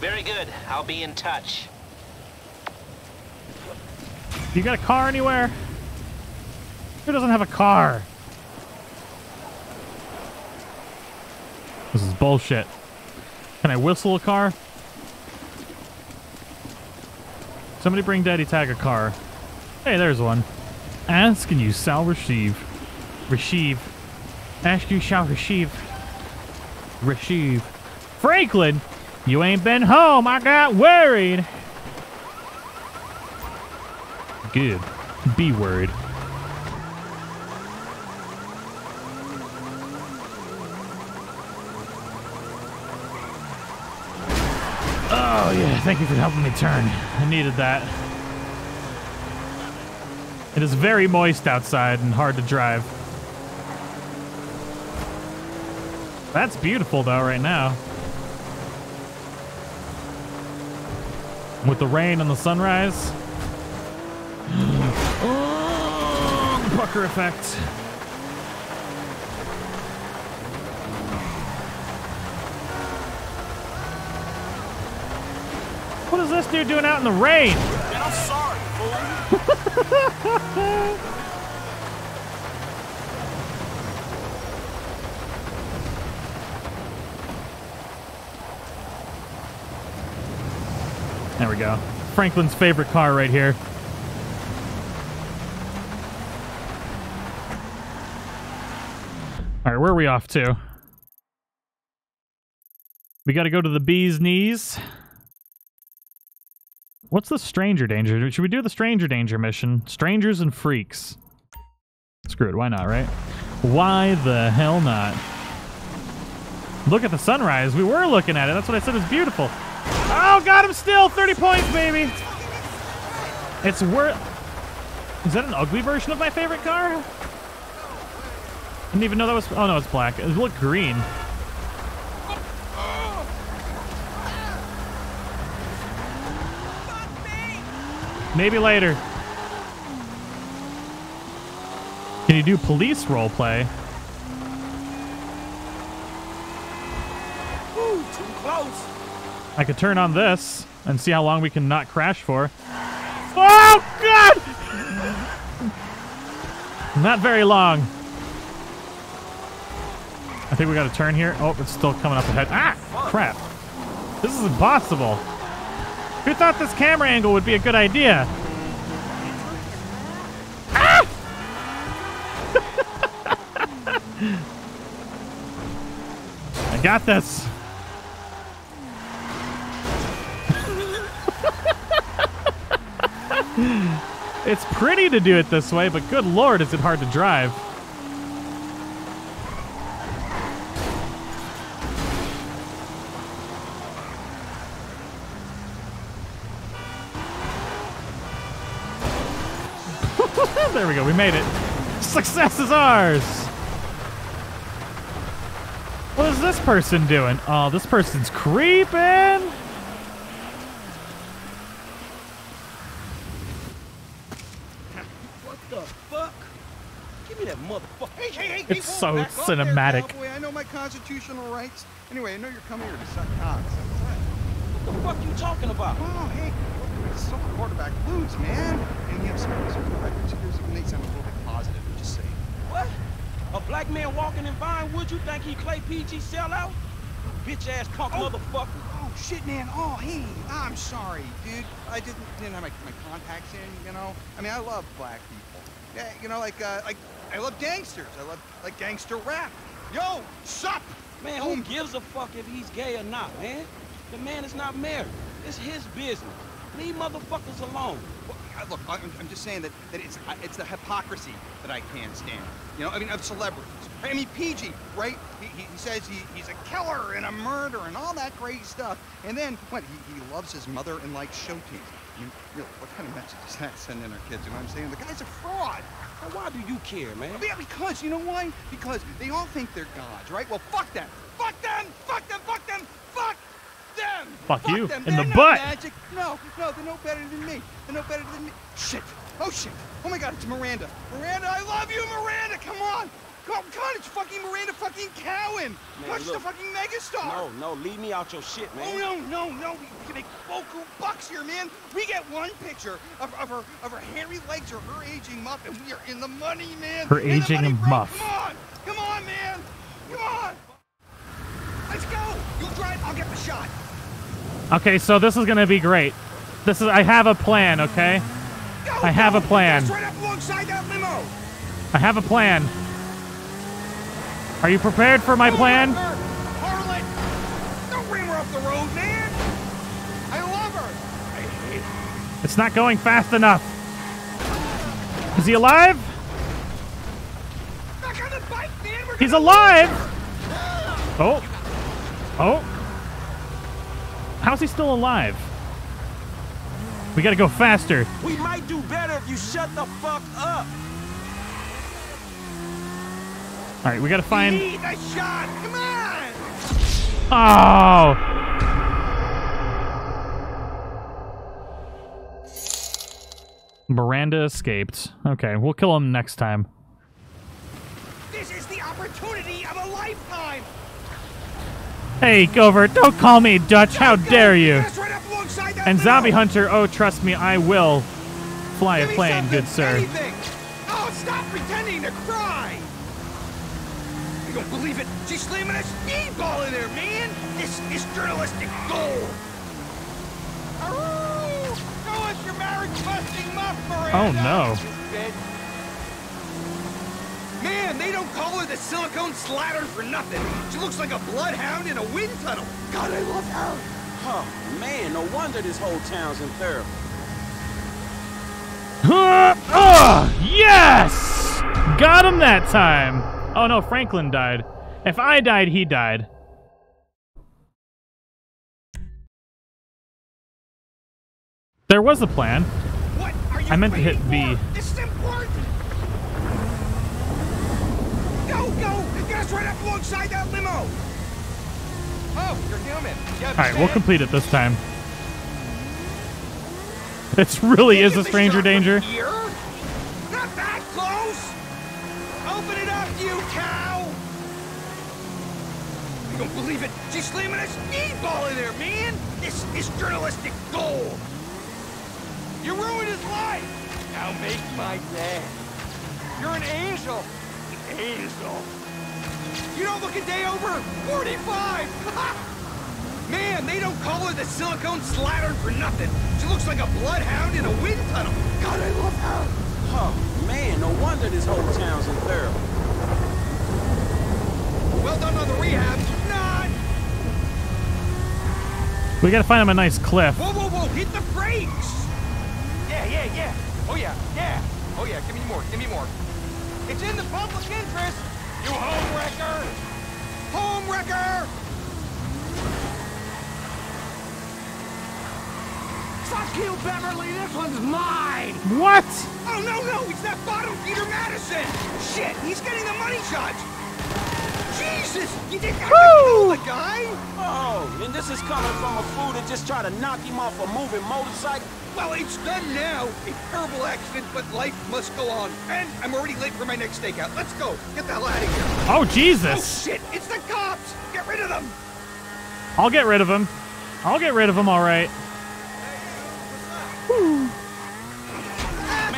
Very good. I'll be in touch. You got a car anywhere? Who doesn't have a car? This is bullshit. Can I whistle a car? Somebody bring Daddy Tag a car. Hey, there's one. Ask and you shall receive. Receive. Ask you shall receive. Receive. Franklin, you ain't been home. I got worried. Good. Be worried. Oh, yeah. Thank you for helping me turn. I needed that. It is very moist outside and hard to drive. That's beautiful, though, right now. With the rain and the sunrise. Oh, the pucker effect. What is this dude doing out in the rain? I'm sorry, fool. There we go. Franklin's favorite car right here. All right, where are we off to? We got to go to the bee's knees. What's the stranger danger? Should we do the stranger danger mission? Strangers and freaks. Screw it. Why not, right? Why the hell not? Look at the sunrise. We were looking at it. That's what I said. It's beautiful. Oh, got him still! thirty points, baby! It's worth... Is that an ugly version of my favorite car? I didn't even know that was... Oh, no, it's black. It looked green. Maybe later. Can you do police roleplay? Ooh, too close! I could turn on this and see how long we can not crash for. Oh, God! Not very long. I think we got to turn here. Oh, it's still coming up ahead. Ah, crap. This is impossible. Who thought this camera angle would be a good idea? Ah! I got this. It's pretty to do it this way, but good lord, is it hard to drive. There we go, we made it. Success is ours! What is this person doing? Oh, this person's creeping! It's so cinematic. There, I know my constitutional rights. Anyway, I know you're coming here to suck cocks. What the fuck are you talking about? Oh, hey, it's so quarterback blues, man. And he upsets over the records. Here's when they sound a little bit positive. I'm just saying. What? A black man walking in Vinewood? You think he Clay P G sellout? Bitch ass punk oh. motherfucker. Oh shit, man. Oh hey, I'm sorry, dude. I didn't didn't have my, my contacts in. You know. I mean, I love black people. Yeah, you know, like uh, like. I love gangsters. I love, like, gangster rap. Yo, sup? Man, who gives a fuck if he's gay or not, man? The man is not married. It's his business. Leave motherfuckers alone. Well, look, I'm, I'm just saying that, that it's it's the hypocrisy that I can't stand. You know, I mean, of celebrities. I mean, P G, right? He, he says he, he's a killer and a murderer and all that great stuff. And then, what, he, he loves his mother and likes show teams. I mean, really, what kind of message does that send in our kids? You know what I'm saying? The guy's a fraud. Now, why do you care, man? Yeah, because, you know why? Because they all think they're gods, right? Well, fuck them. Fuck them. Fuck them. Fuck them. Fuck them. Fuck, fuck you them. In they're the butt. Magic. No, no, they're no better than me. They're no better than me. Shit. Oh, shit. Oh, my God, it's Miranda. Miranda, I love you, Miranda. Come on. Come on, it's fucking Miranda fucking Cowan. Watch the fucking megastar. No, no, leave me out your shit, man. Oh, no, no, no. We can make boku bucks here, man. We get one picture of, of, her, of her hairy legs or her aging muff, and we are in the money, man. Her in aging money, muff. Come on. Come on, man. Come on. Let's go. You drive, I'll get the shot. Okay, so this is going to be great. This is. I have a plan, okay? Go, I have go. a plan. That's right up alongside that limo. I have a plan. Are you prepared for my plan? Harlan! Don't bring her off the road, man! I love her! I hate her. It's not going fast enough. Is he alive? Back on the bike, man! We're He's alive! Oh. Oh. How's he still alive? We gotta go faster. We might do better if you shut the fuck up! All right, we gotta find. We need a shot. Come on! Oh! Miranda escaped. Okay, we'll kill him next time. This is the opportunity of a lifetime. Hey, Gover! Don't call me Dutch. How dare you? And Zombie Hunter. Oh, trust me, I will fly a plane, good sir. Oh, stop pretending to cry. You don't believe it? She's slamming a speedball in there, man! This is journalistic gold! Aroo! Show us your marriage-busting muff, Miranda! Oh, no. Man, they don't call her the Silicone Slattern for nothing. She looks like a bloodhound in a wind tunnel. God, I love her! Oh, man, no wonder this whole town's in therapy. Oh, yes! Got him that time! Oh no, Franklin died. If I died, he died. There was a plan. What are you I meant to hit B. This is important. Go, go! Get us right up alongside that limo! Oh, you're human. You Alright, we'll complete it this time. This really Can is a stranger danger. Not that close! Open it up, you cow! You don't believe it? She's slamming a speedball in there, man! This is journalistic gold! You ruined his life! Now make my day. You're an angel! An angel! You don't look a day over forty-five! Man, they don't call her the Silicone Slattern for nothing. She looks like a bloodhound in a wind tunnel. God, I love her! Oh, man, no wonder this whole town's in therapy. Well done on the rehab. Not. We gotta find him a nice cliff. Whoa, whoa, whoa! Hit the brakes! Yeah, yeah, yeah. Oh yeah, yeah. Oh yeah. Give me more. Give me more. It's in the public interest. You home wrecker. Home wrecker. Fuck you, Beverly. This one's mine. What? Oh no, no, it's that bottom feeder Madison! Shit, he's getting the money shot! Jesus! You didn't have to kill the guy! Oh, and this is coming from a fool that just tried to knock him off a moving motorcycle? Well, it's done now. A terrible accident, but life must go on. And I'm already late for my next stakeout. Let's go! Get the hell out of here! Oh, Jesus! Oh, shit! It's the cops! Get rid of them! I'll get rid of them. I'll get rid of them, alright. Whew.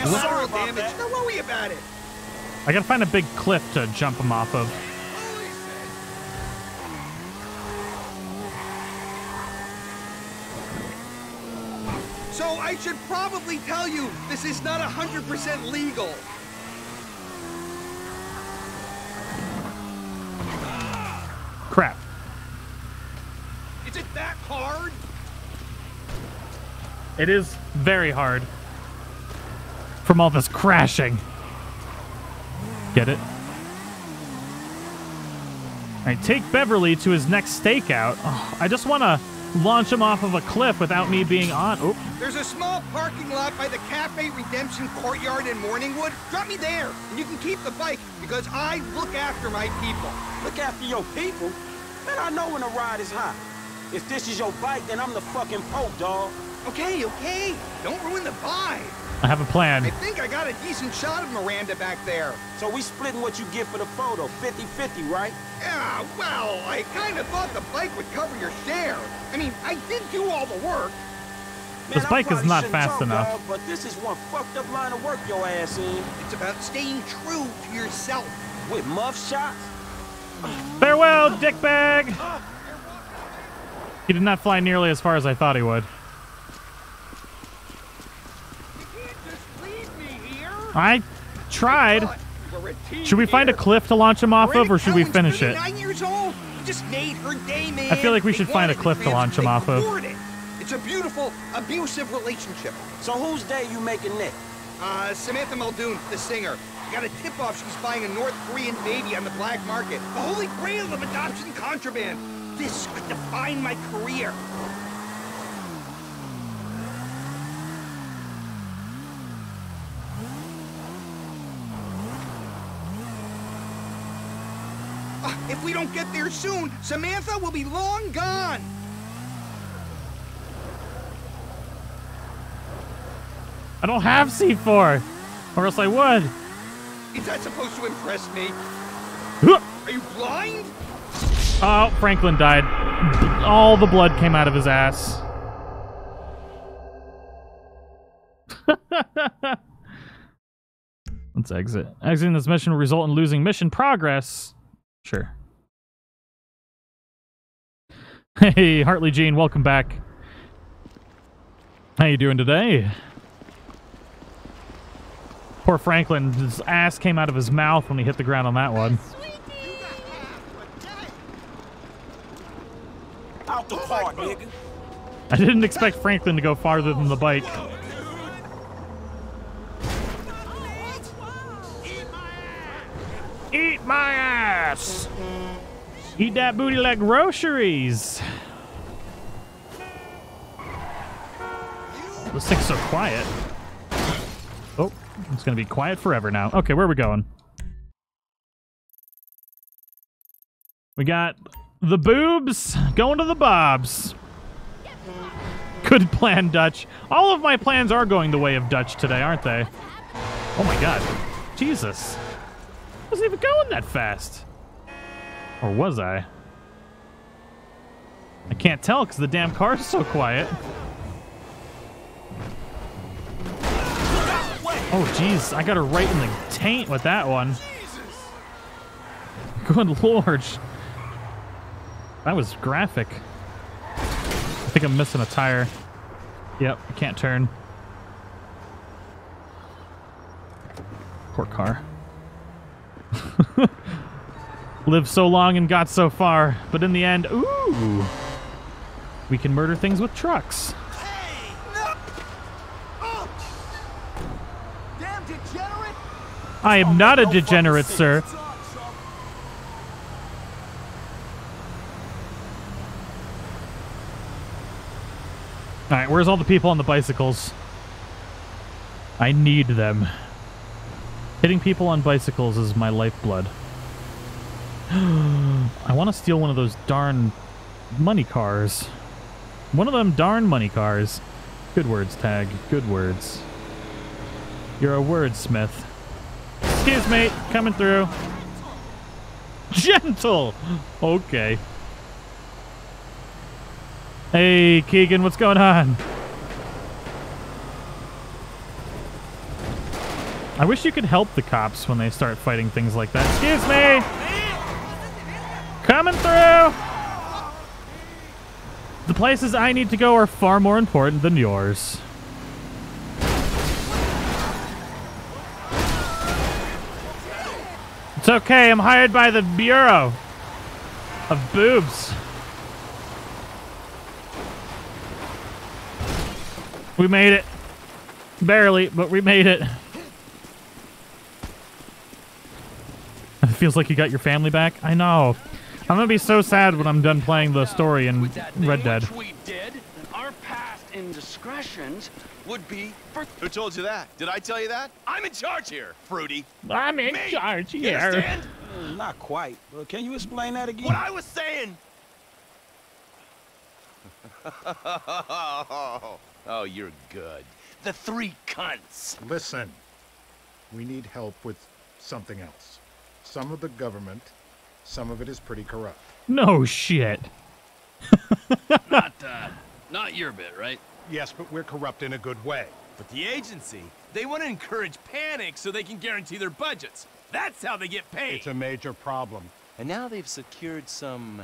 Sorry about that. Don't worry about it. I gotta find a big cliff to jump him off of. So I should probably tell you this is not a hundred percent legal. Crap. Is it that hard? It is very hard. From all this crashing. Get it? Alright, take Beverly to his next stakeout. Oh, I just want to launch him off of a cliff without me being on. Oh. There's a small parking lot by the Cafe Redemption Courtyard in Morningwood. Drop me there, and you can keep the bike, because I look after my people. Look after your people? Man, I know when a ride is hot. If this is your bike, then I'm the fucking Pope, dawg. Okay, okay. Don't ruin the vibe. I have a plan. I think I got a decent shot of Miranda back there. So we splitting what you get for the photo, fifty fifty, right? Yeah, well, I kind of thought the bike would cover your share. I mean, I did do all the work. Man, this bike is not fast talk, enough. Dog, but this is one fucked up line of work your ass in. It's about staying true to yourself. With muff shots? Farewell, dickbag! He did not fly nearly as far as I thought he would. I tried. Should we find a cliff to launch him off of, or should we finish it? I feel like we should find a cliff to launch him off of. It's a beautiful, abusive relationship. So whose day you making next? Uh, Samantha Muldoon, the singer. Got a tip-off she's buying a North Korean baby on the black market. The holy grail of adoption contraband. This could define my career. If we don't get there soon, Samantha will be long gone. I don't have C four, or else I would. Is that supposed to impress me? Are you blind? Oh, Franklin died. All the blood came out of his ass. Let's exit. Exiting this mission will result in losing mission progress. Sure. Hey, Hartley Jean, welcome back. How you doing today? Poor Franklin, his ass came out of his mouth when he hit the ground on that one. Out the car, nigga. I didn't expect Franklin to go farther than the bike. Eat my ass! Eat that booty like groceries! Those things are so quiet. Oh, it's gonna be quiet forever now. Okay, where are we going? We got the boobs going to the bobs. Good plan, Dutch. All of my plans are going the way of Dutch today, aren't they? Oh my god. Jesus. I wasn't even going that fast. Or was I? I can't tell because the damn car is so quiet. Oh, jeez. I got her right in the taint with that one. Good lord. That was graphic. I think I'm missing a tire. Yep, I can't turn. Poor car. Lived so long and got so far, but in the end, ooh, we can murder things with trucks. Hey, no. Oh. Damn degenerate. I am oh, not a no degenerate, sir. All right, where's all the people on the bicycles? I need them. Hitting people on bicycles is my lifeblood. I want to steal one of those darn money cars. One of them darn money cars. Good words, Tag. Good words. You're a wordsmith. Excuse me. Coming through. Gentle! Okay. Hey, Keegan, what's going on? I wish you could help the cops when they start fighting things like that. Excuse me! Coming through! The places I need to go are far more important than yours. It's okay, I'm hired by the Bureau of Boobs. We made it. Barely, but we made it. Feels like you got your family back. I know. I'm gonna be so sad when I'm done playing the story in Red Dead. We did, our past indiscretions would be for... Who told you that? Did I tell you that? I'm in charge here, Fruity. I'm in Me. charge here. You understand? Mm, not quite. Well, can you explain that again? What I was saying. Oh, you're good. The three cunts. Listen, we need help with something else. Some of the government. Some of it is pretty corrupt. No shit. Not, uh, not your bit, right? Yes, but we're corrupt in a good way. But the agency, they want to encourage panic so they can guarantee their budgets. That's how they get paid. It's a major problem. And now they've secured some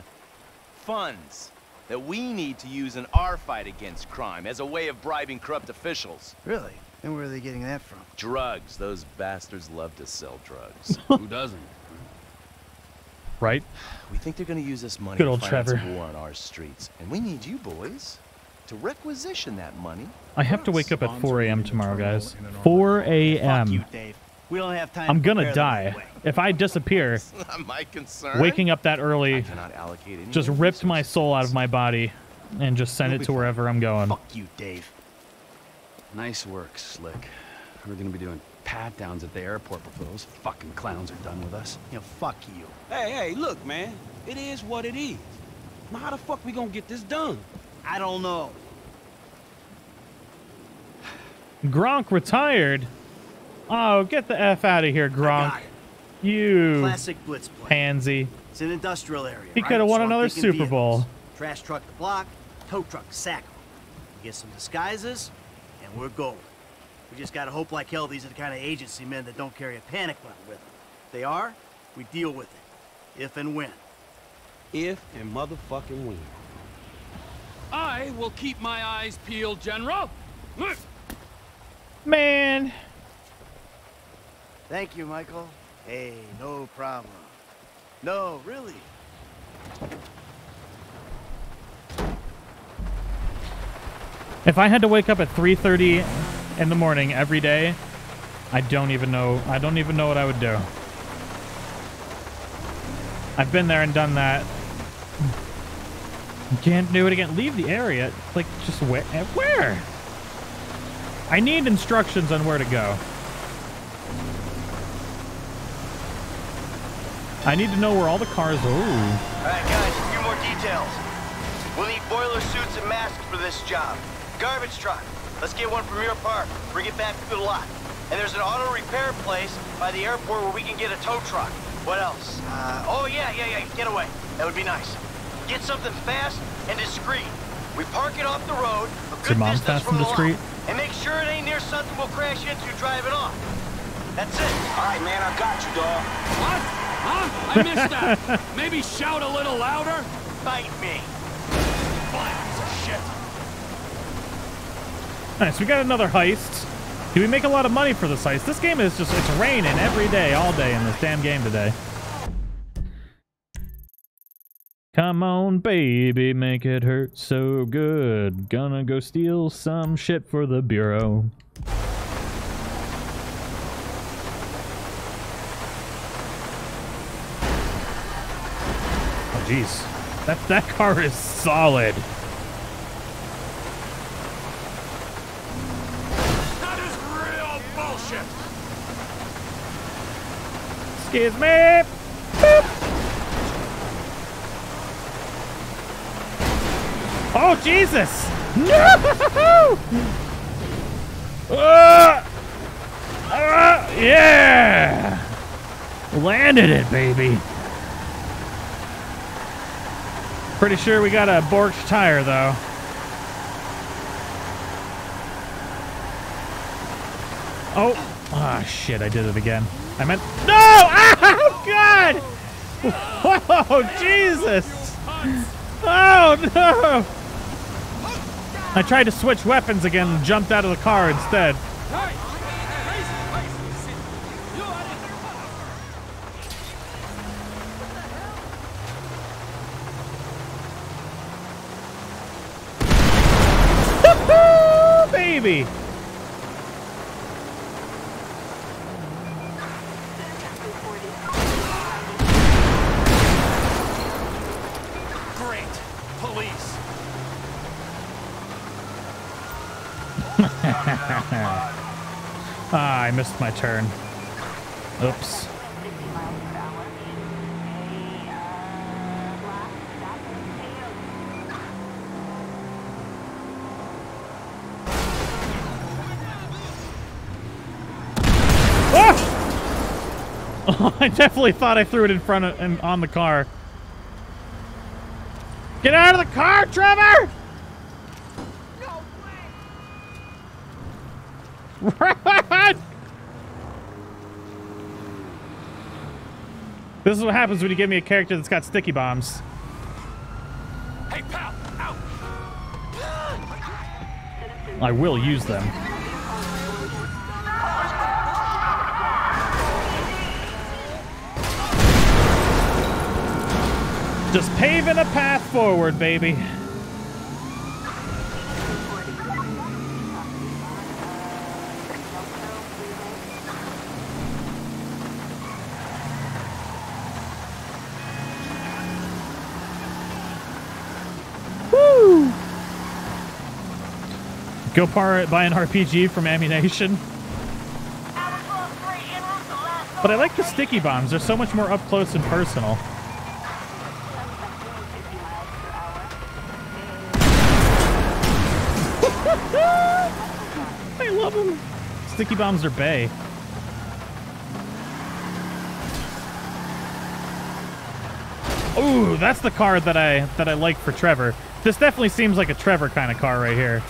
funds that we need to use in our fight against crime as a way of bribing corrupt officials. Really? And where are they getting that from? Drugs. Those bastards love to sell drugs. Who doesn't? Right? We think they're going to use this money to finance a war on our streets, and we need you boys to requisition that money. I have to wake up at four A M tomorrow, guys. four A M We don't have time. I'm gonna die if I disappear. That's not my concern. Waking up that early just ripped my soul out of my body and just sent it to wherever I'm going. Fuck you, Dave. Nice work, Slick. We're gonna be doing pat-downs at the airport before those fucking clowns are done with us. Yeah, fuck you. Hey, hey, look, man. It is what it is. Now, how the fuck we gonna get this done? I don't know. Gronk retired. Oh, get the F out of here, Gronk. You classic blitz play. Pansy. It's an industrial area. He right? could have won so another Super vehicles. Bowl. Trash truck the block, tow truck sack. Get some disguises, and we're golden. We just gotta hope like hell these are the kind of agency men that don't carry a panic button with them. If they are, we deal with it. If and when. If and motherfucking when. I will keep my eyes peeled, General. Man. Thank you, Michael. Hey, no problem. No, really. If I had to wake up at three thirty in the morning every day, I don't even know. I don't even know what I would do. I've been there and done that. Can't do it again. Leave the area. Like, just where? Where? I need instructions on where to go. I need to know where all the cars are. Ooh. All right, guys, a few more details. We'll need boiler suits and masks for this job. Garbage truck. Let's get one from your park. Bring it back to the lot. And there's an auto repair place by the airport where we can get a tow truck. What else? Uh, oh, yeah, yeah, yeah. Get away. That would be nice. Get something fast and discreet. We park it off the road a good distance from the lot. And make sure it ain't near something we'll crash into driving off. That's it. All right, man, I got you, dog. What? Huh? I missed that. Maybe shout a little louder. Bite me. Shit. Alright, so we got another heist. Do we make a lot of money for this heist? This game is just, it's raining every day, all day in this damn game today. Come on, baby, make it hurt so good. Gonna go steal some shit for the Bureau. Jeez, that, that car is solid. That is real bullshit. Excuse me. Boop. Oh, Jesus. No. Uh, uh, yeah. Landed it, baby. Pretty sure we got a borked tire, though. Oh, ah, oh, shit! I did it again. I meant no! Oh God! Oh Jesus! Oh no! I tried to switch weapons again and jumped out of the car instead. police. Ah, I missed my turn. Oops. I definitely thought I threw it in front of and on the car. Get out of the car, Trevor! No way! Run! This is what happens when you give me a character that's got sticky bombs. Hey, pal! Out! I will use them. Just paving a path forward, baby. Woo! Go par buy an R P G from ammunition. But I like the sticky bombs. They're so much more up close and personal. I love them. Sticky bombs are bae. Ooh, that's the car that I that I like for Trevor. This definitely seems like a Trevor kind of car right here.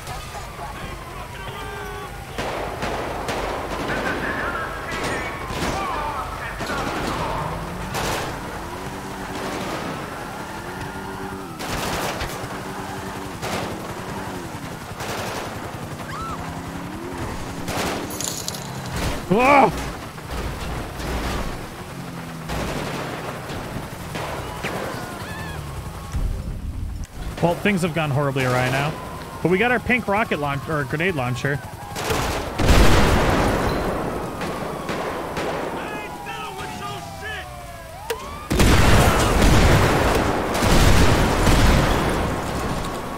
Whoa! Well, things have gone horribly awry now. But we got our pink rocket launcher, or grenade launcher.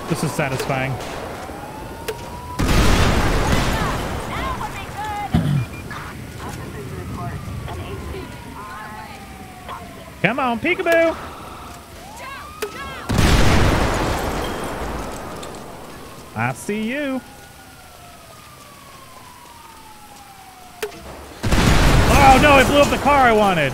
This is satisfying. Come on, peekaboo! I see you. Oh no, it blew up the car I wanted.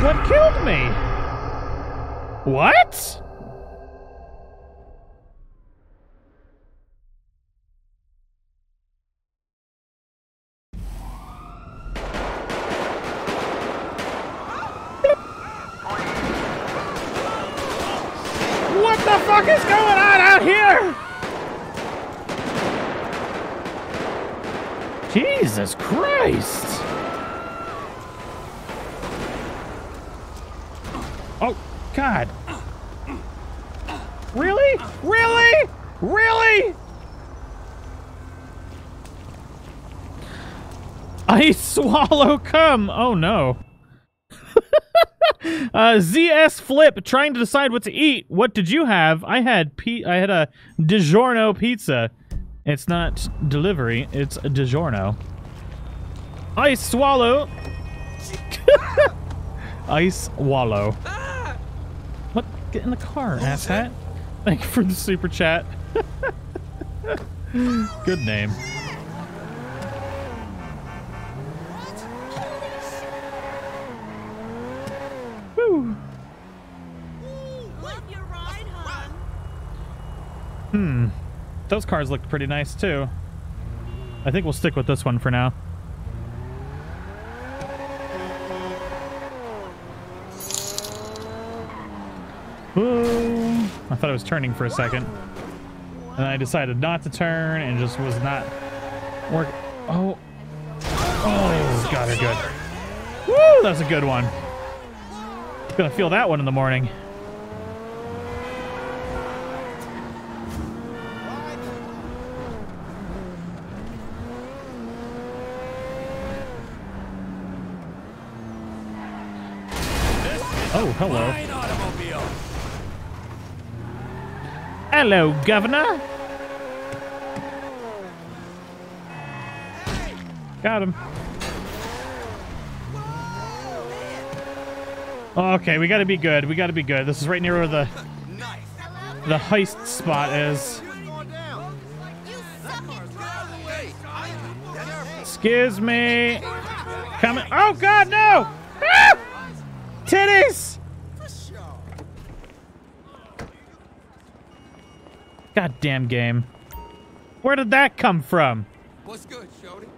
What killed me? What? Jesus Christ! Oh, God! Really? Really? Really? I swallow cum! Oh no. uh, Z S Flip, trying to decide what to eat. What did you have? I had pe- I had a DiGiorno pizza. It's not delivery, it's a DiGiorno. Ice swallow. Ice wallow. What? Get in the car, asshat. Thank you for the super chat. Good name. Woo. Hmm. Those cars looked pretty nice too. I think we'll stick with this one for now. Ooh. I thought I was turning for a second. And I decided not to turn and just was not work. Oh. Oh, got her good. Woo, that's a good one. Gonna feel that one in the morning. Oh, hello. Hello, Governor. Hey. Got him. Oh, okay, we gotta be good. We gotta be good. This is right near where the nice. the heist spot is. Excuse me. Coming. Oh God, no! Ah! Titties! Goddamn game. Where did that come from? What's good, Shorty?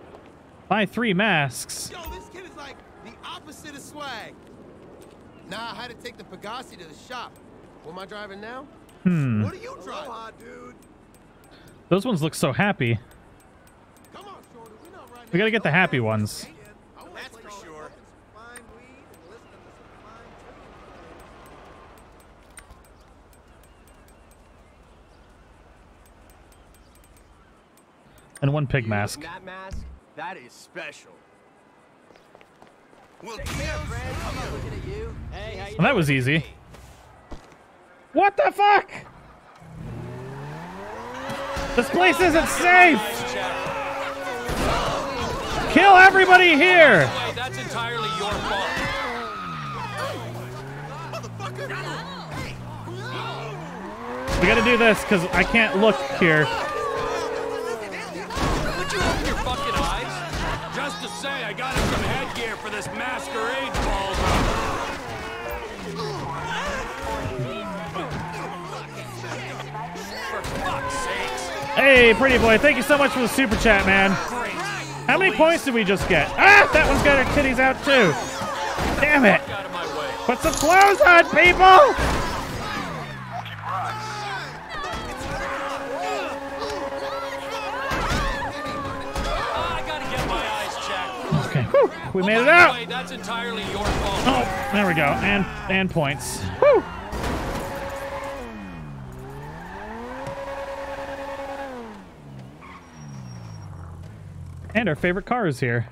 Buy three masks. Yo, this kid is like the opposite of swag. Nah, I had to take the Pegasi to the shop. What am I driving now? Hmm. What are you driving? Aloha, dude. Those ones look so happy. Come on, Shorty. We not right we gotta get the happy ones. And one pig mask. That mask, that is special. Well, that was easy. What the fuck? This place isn't safe. Kill everybody here. That's entirely your fault. We gotta do this because I can't look here. Say I got him some headgear for this masquerade ball. Hey, pretty boy, thank you so much for the super chat, man. How many points did we just get? Ah, that one's got her titties out too. Damn it! Put some clothes on, people. Whew, we made oh, it out. Way, that's entirely your fault. Oh, there we go. And and points. Whew. And our favorite car is here.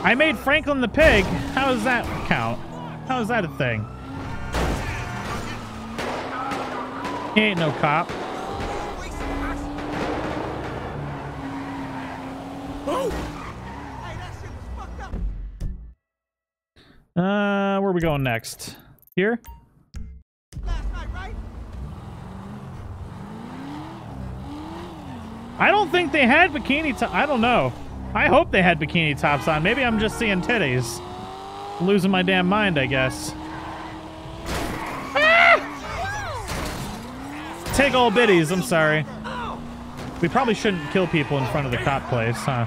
I made Franklin the pig. How does that count? How is that a thing? He ain't no cop. Uh, where are we going next? Here? I don't think they had bikini to- I don't know. I hope they had bikini tops on. Maybe I'm just seeing titties. Losing my damn mind, I guess. Ah! Take all biddies, I'm sorry. We probably shouldn't kill people in front of the cop place, huh?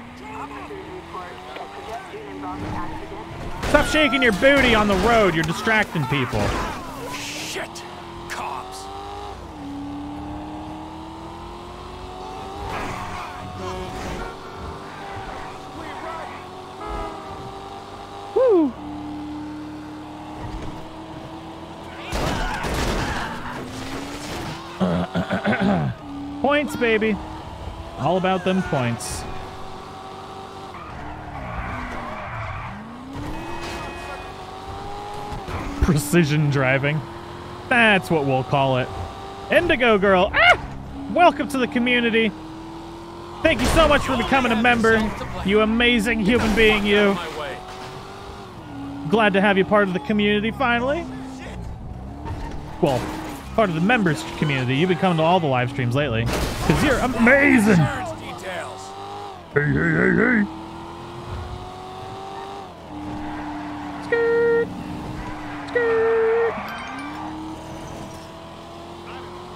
Stop shaking your booty on the road. You're distracting people. Shit. Cops. Points, baby. All about them points. Precision driving. That's what we'll call it. Indigo Girl. Ah! Welcome to the community. Thank you so much for becoming a member. You amazing human being, you. Glad to have you part of the community finally. Well, part of the members community. You've been coming to all the live streams lately because you're amazing. Hey, hey, hey, hey. Skirt. Skirt.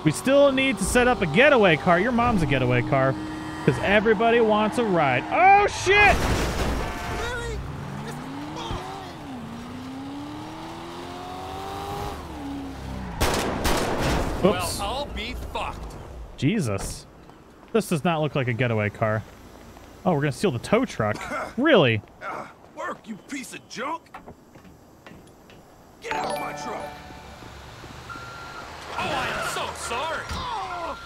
We still need to set up a getaway car. Your mom's a getaway car because everybody wants a ride. Oh, shit. Oops. Well, I'll be fucked. Jesus. This does not look like a getaway car. Oh, we're gonna steal the tow truck. Really? Uh, work, you piece of junk. Get out of my truck! Oh, I'm so sorry! Oh.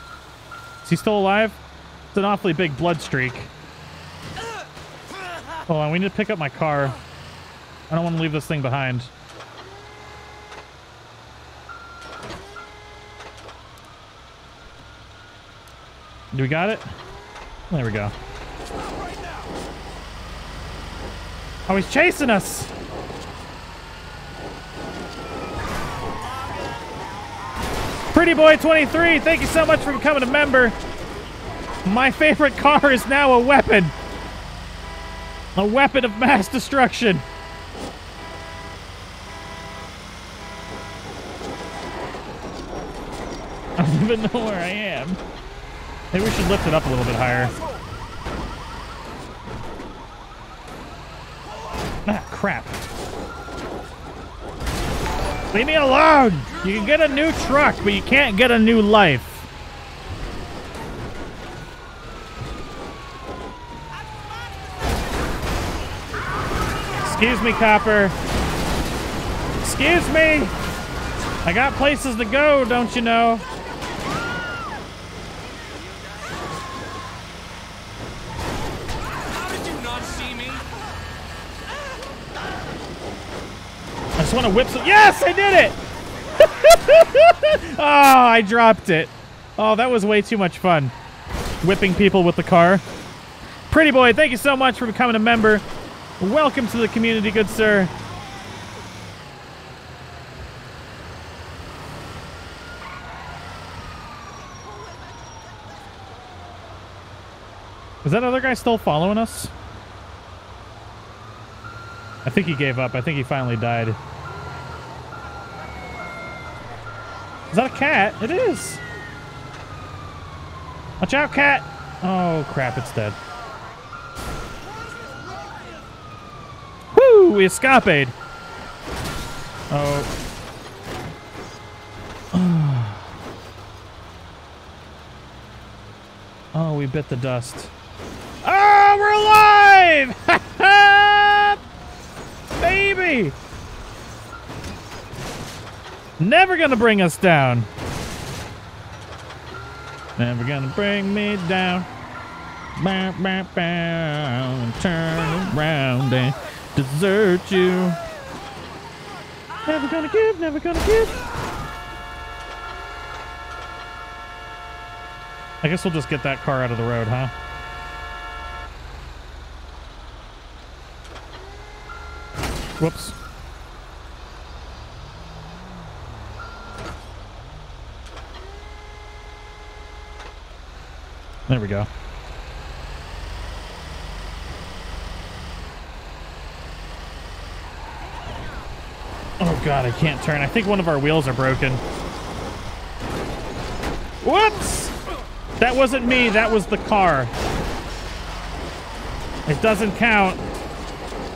Is he still alive? It's an awfully big blood streak. Hold on, we need to pick up my car. I don't want to leave this thing behind. Do we got it? There we go. Oh, he's chasing us! Pretty Boy twenty-three, thank you so much for becoming a member. My favorite car is now a weapon. A weapon of mass destruction. I don't even know where I am. Maybe we should lift it up a little bit higher. Ah, crap. Leave me alone! You can get a new truck, but you can't get a new life. Excuse me, copper. Excuse me! I got places to go, don't you know? I just want to whip some. Yes, I did it! Oh, I dropped it. Oh, that was way too much fun. Whipping people with the car. Pretty Boy, thank you so much for becoming a member. Welcome to the community, good sir. Is that other guy still following us? I think he gave up. I think he finally died. Is that a cat? It is. Watch out, cat. Oh, crap. It's dead. Woo! We escaped. Oh. Oh, we bit the dust. Oh, we're alive! Ha baby! Never gonna bring us down. Never gonna bring me down. Bow, bow, bow. Turn around and desert you. Never gonna give, never gonna give. I guess we'll just get that car out of the road, huh? Whoops. There we go. Oh god, I can't turn. I think one of our wheels are broken. Whoops! That wasn't me, that was the car. It doesn't count.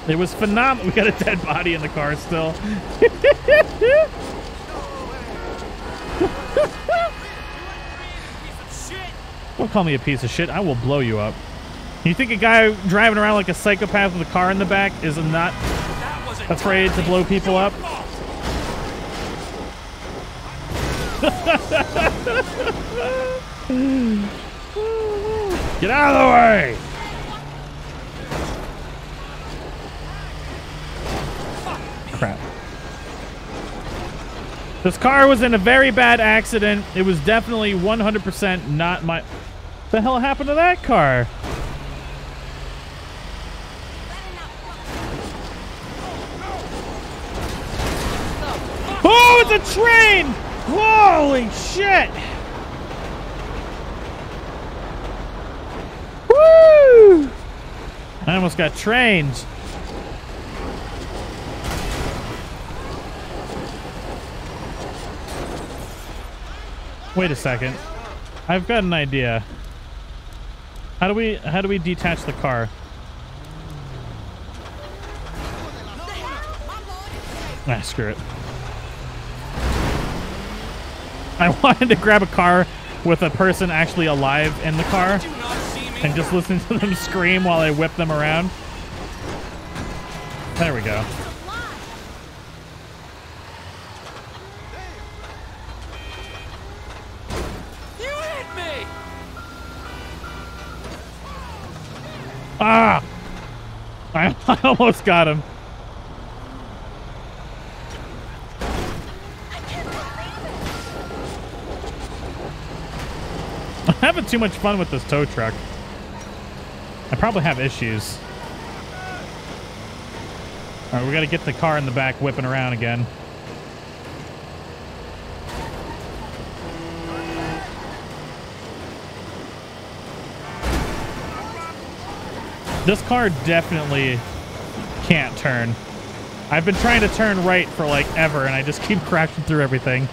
It was phenomenal. We got a dead body in the car still. Don't call me a piece of shit. I will blow you up. You think a guy driving around like a psychopath with a car in the back is not afraid to blow people up? Get out of the way! Crap. This car was in a very bad accident. It was definitely one hundred percent not my... What the hell happened to that car? Oh, it's a train! Holy shit! Woo! I almost got trained. Wait a second. I've got an idea. How do we how do we detach the car? Ah, screw it. I wanted to grab a car with a person actually alive in the car and just listen to them scream while I whip them around. There we go. Ah! I, I almost got him. I can't believe it. I'm having too much fun with this tow truck. I probably have issues. All right, we got to get the car in the back whipping around again. This car definitely can't turn. I've been trying to turn right for like ever, and I just keep crashing through everything.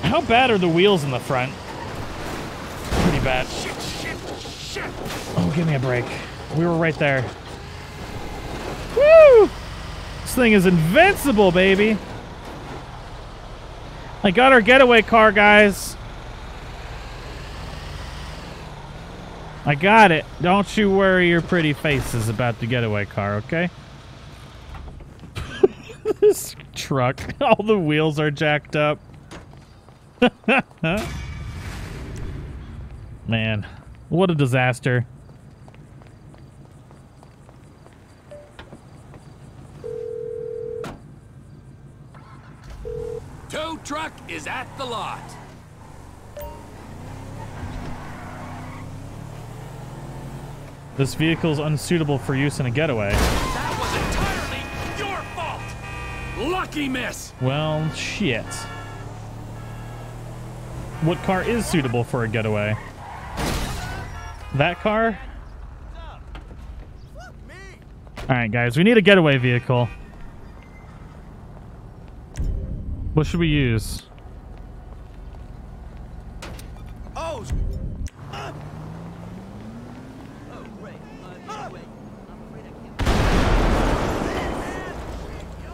How bad are the wheels in the front? Pretty bad. Shit, shit, shit. Oh, give me a break. We were right there. Woo! This thing is invincible, baby. I got our getaway car, guys. I got it. Don't you worry your pretty faces about the getaway car, okay? This truck. All the wheels are jacked up. Man, what a disaster. Tow truck is at the lot. This vehicle is unsuitable for use in a getaway. That was entirely your fault! Lucky miss! Well, shit. What car is suitable for a getaway? That car? Alright, guys, we need a getaway vehicle. What should we use? Oh!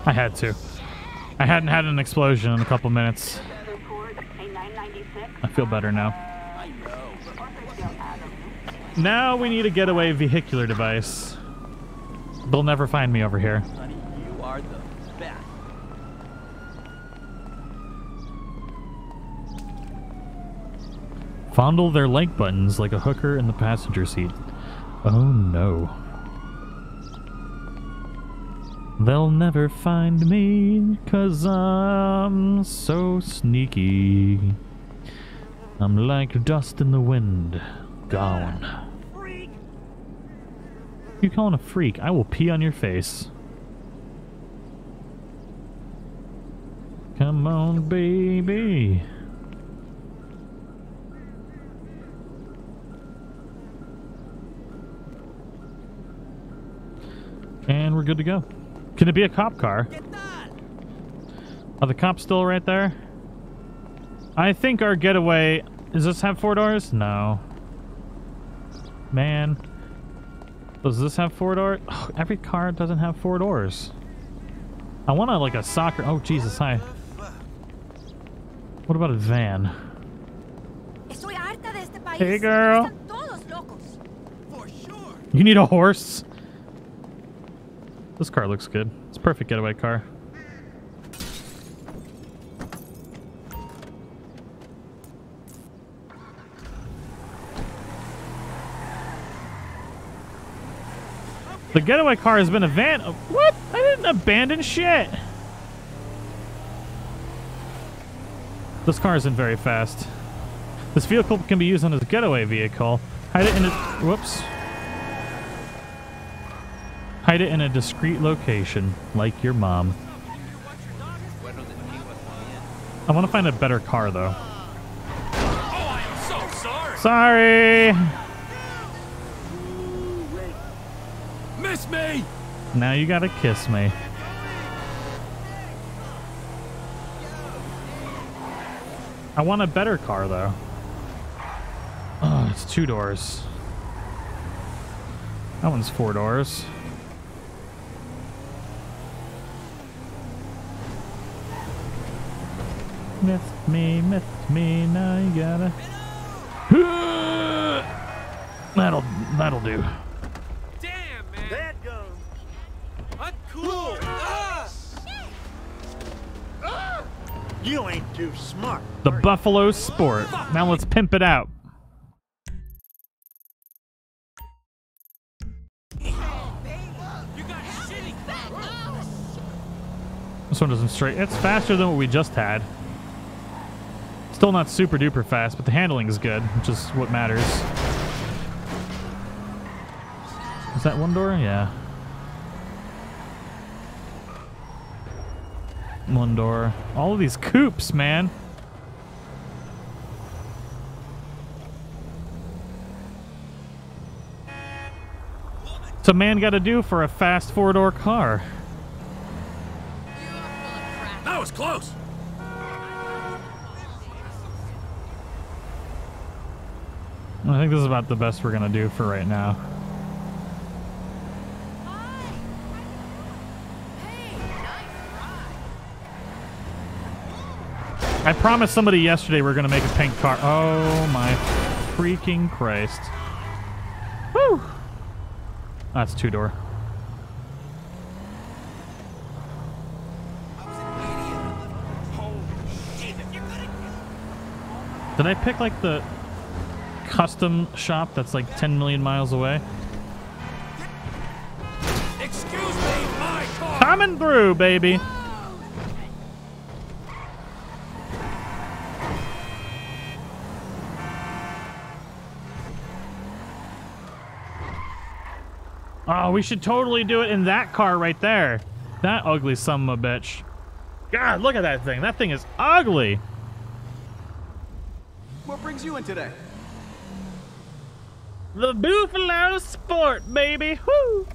I had to. I hadn't had an explosion in a couple minutes. I feel better now. Now we need a getaway vehicular device. They'll never find me over here. Fondle their like buttons like a hooker in the passenger seat. Oh no. They'll never find me, 'cause I'm so sneaky. I'm like dust in the wind. Gone. Freak. You calling a freak? I will pee on your face. Come on, baby. And we're good to go. Can it be a cop car? Are the cops still right there? I think our getaway... Does this have four doors? No. Man. Does this have four doors? Oh, every car doesn't have four doors. I want to like a soccer... Oh, Jesus, hi. What about a van? Hey, girl. You need a horse? This car looks good. It's a perfect getaway car. The getaway car has been abandoned. What? I didn't abandon shit. This car isn't very fast. This vehicle can be used as a getaway vehicle. Hide it in a... Whoops. Hide it in a discreet location, like your mom. I want to find a better car, though. Oh, I am so sorry. Sorry. Miss me. Now you gotta kiss me. I want a better car, though. Oh, it's two doors. That one's four doors. Miss me, miss me, now you gotta... That'll, that'll do. Damn, man. That goes. Uncool. Ah. Ah. You ain't too smart. The Buffalo Sport. Now let's pimp it out. This one doesn't straight. It's faster than what we just had. Still not super duper fast, but the handling is good, which is what matters. Is that one door? Yeah. One door. All of these coupes, man. What's a man gotta do for a fast four-door car? That was close! I think this is about the best we're gonna do for right now. I promised somebody yesterday we we're gonna make a pink car. Oh my freaking Christ. Woo! That's two door. Did I pick like the custom shop that's like ten million miles away? Excuse me, my car. Coming through, baby. Oh, we should totally do it in that car right there. That ugly son of a bitch. God, look at that thing. That thing is ugly. What brings you in today? The Buffalo Sport, baby. Woo!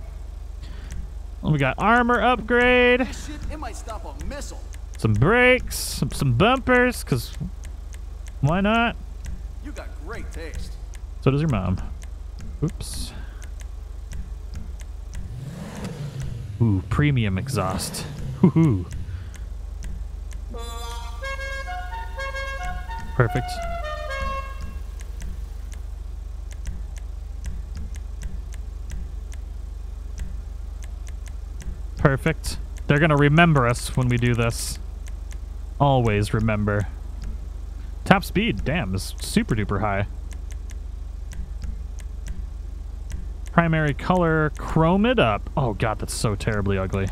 Well, we got armor upgrade. Shit, it might stop a missile. Some brakes, some, some bumpers, because why not? You got great taste. So does your mom. Oops. Ooh, premium exhaust. Hoo-hoo. Perfect. Perfect. They're gonna remember us when we do this. Always remember. Top speed, damn, is super duper high. Primary color, chrome it up. Oh god, that's so terribly ugly.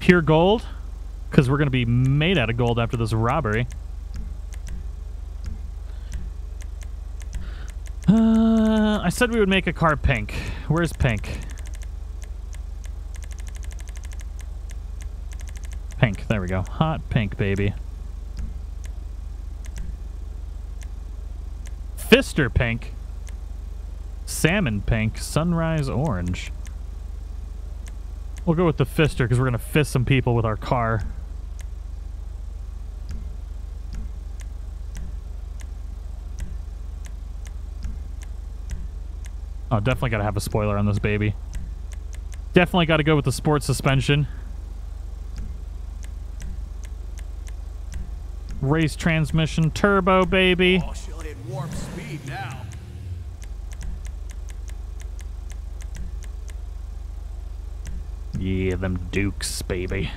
Pure gold, because we're going to be made out of gold after this robbery. Uh, I said we would make a car pink. Where's pink? Pink, there we go. Hot pink, baby. Fister pink. Salmon pink, sunrise orange. We'll go with the fister because we're going to fist some people with our car. Oh, definitely got to have a spoiler on this baby. Definitely got to go with the sports suspension. Race transmission, turbo, baby. Oh, she'll hit warp speed now. Yeah, them dukes, baby.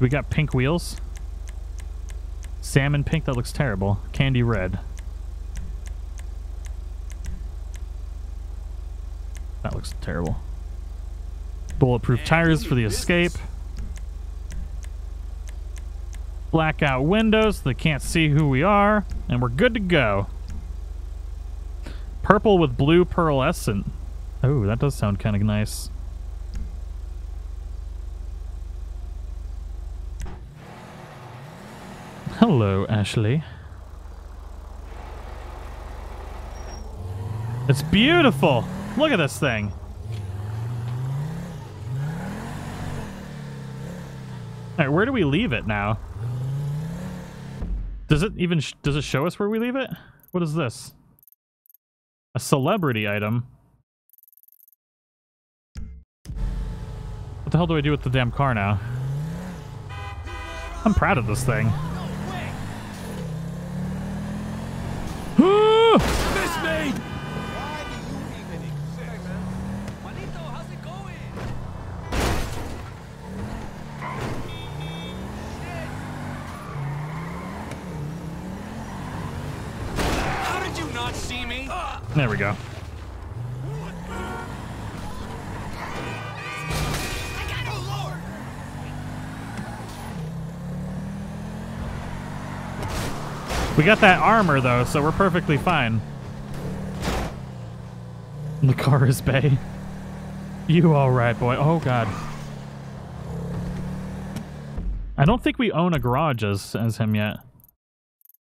We got pink wheels. Salmon pink, that looks terrible. Candy red. That looks terrible. Bulletproof tires for the escape. Blackout windows so they can't see who we are. And we're good to go. Purple with blue pearlescent. Oh, that does sound kind of nice. Hello, Ashley. It's beautiful. Look at this thing. All right, where do we leave it now? Does it even sh- does it show us where we leave it? What is this? A celebrity item. What the hell do I do with the damn car now? I'm proud of this thing. There we go. We got that armor, though, so we're perfectly fine. The car is bay. You all right, boy? Oh, God. I don't think we own a garage as, as him yet.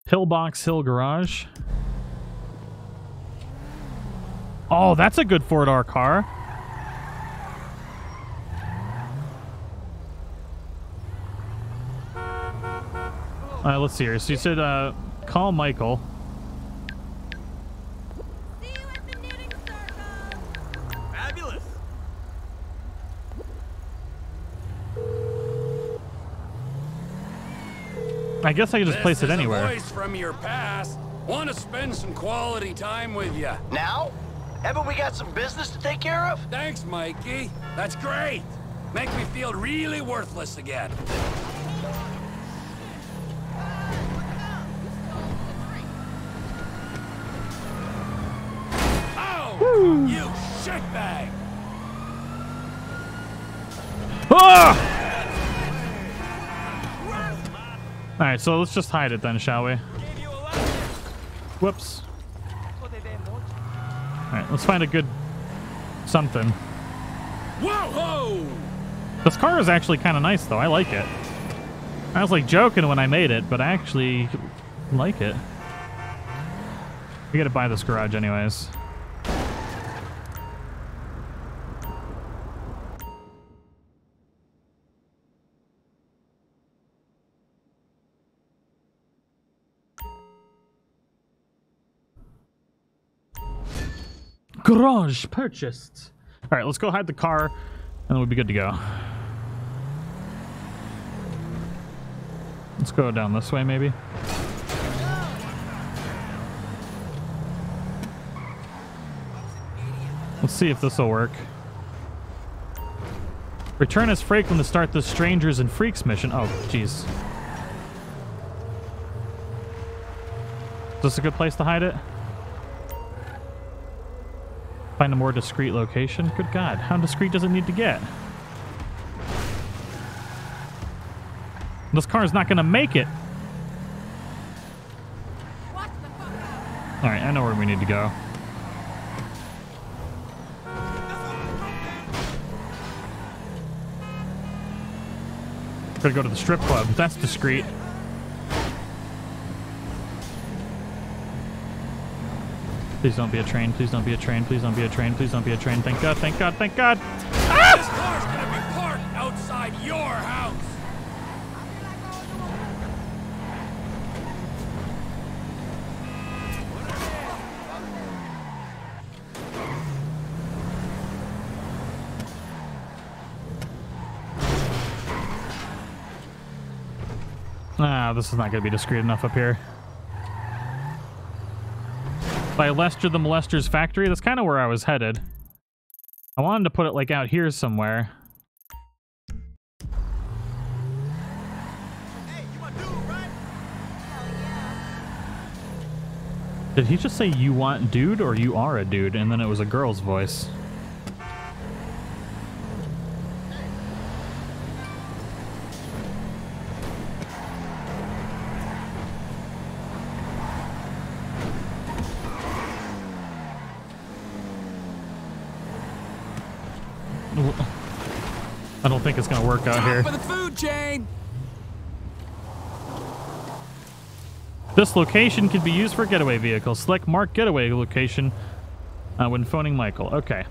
Pillbox Hill Garage. Oh, that's a good four-door car. All right, let's see here. So you said uh, call Michael. See you at the knitting circle. Fabulous. I guess I could just this place it anywhere. This is a voice from your past. Want to spend some quality time with you. Now? Haven't we got some business to take care of? Thanks, Mikey. That's great. Make me feel really worthless again. You shitbag! Ah! Alright, so let's just hide it then, shall we? Whoops. Alright, let's find a good something. Whoa! This car is actually kind of nice, though. I like it. I was like joking when I made it, but I actually like it. We gotta buy this garage, anyways. Garage purchased. All right, let's go hide the car, and then we'll be good to go. Let's go down this way, maybe. Let's see if this will work. Return as Franklin to start the Strangers and Freaks mission. Oh, jeez. Is this a good place to hide it? Find a more discreet location. Good God, how discreet does it need to get? This car is not going to make it. What the fuck? All right, I know where we need to go. We're gonna go to the strip club. That's discreet. Please don't be a train. Please don't be a train. Please don't be a train. Please don't be a train. Thank God. Thank God. Thank God. Ah! This car's gonna be parked outside your house. Ah, this is not gonna be discreet enough up here. By Lester the Molester's factory. That's kind of where I was headed. I wanted to put it like out here somewhere. Hey, you want dude, right? Hell yeah. Did he just say you want dude or you are a dude? And then it was a girl's voice. I don't think it's gonna work out here. For the food chain. This location could be used for getaway vehicles. Select mark getaway location uh, when phoning Michael. Okay.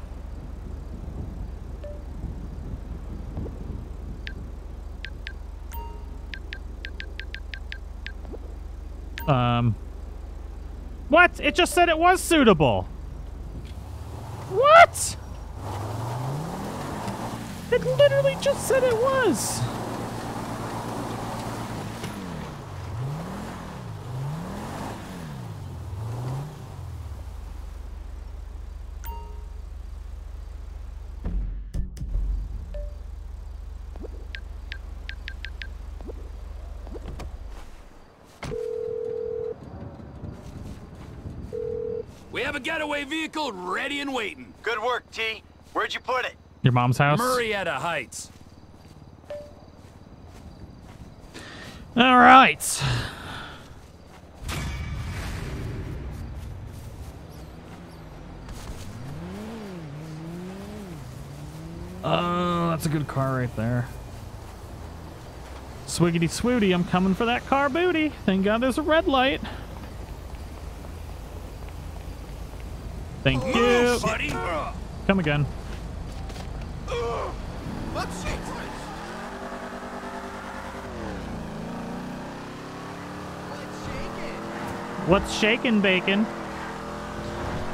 Um. What? It just said it was suitable. What? It literally just said it was. We have a getaway vehicle ready and waiting. Good work, T. Where'd you put it? Your mom's house? Murrieta Heights. All right. good car right there. Swiggity swooty, I'm coming for that car booty. Thank God there's a red light. Thank you. Come again. What's shaking, bacon?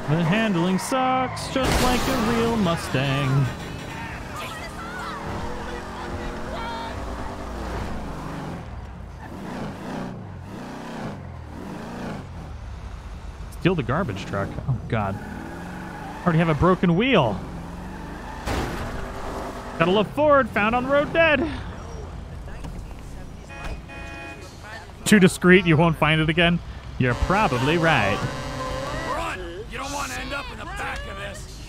The handling sucks, just like a real Mustang. Steal the garbage truck. Oh, God. I already have a broken wheel. Gotta love Ford, found on the road dead. Too discreet, you won't find it again. You're probably right. Run! You don't want to end up in the back of this.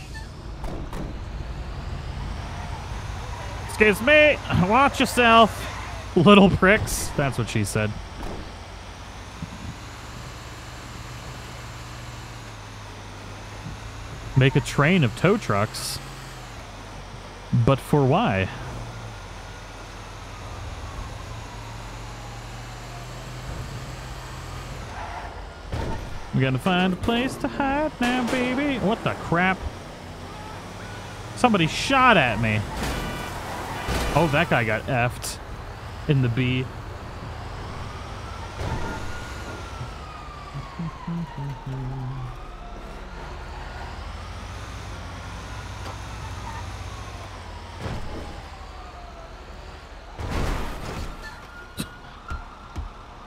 Excuse me. Watch yourself, little pricks. That's what she said. Make a train of tow trucks. But for why? We gotta find a place to hide now, baby. What the crap? Somebody shot at me. Oh, that guy got effed in the B.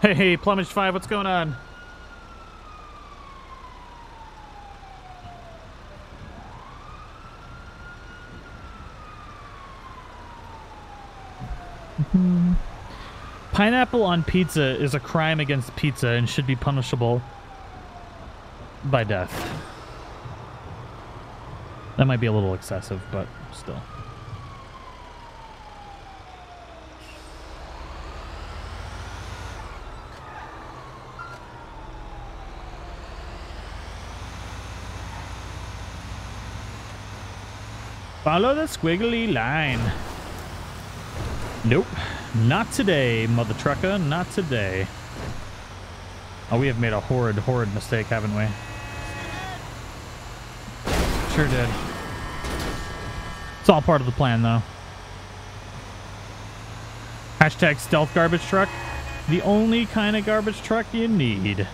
Hey, Plumage five, what's going on? Pineapple on pizza is a crime against pizza and should be punishable by death. That might be a little excessive, but still. Follow the squiggly line. Nope. Not today, mother trucker. Not today. Oh, we have made a horrid, horrid mistake, haven't we? Sure did. It's all part of the plan, though. Hashtag stealth garbage truck. The only kind of garbage truck you need.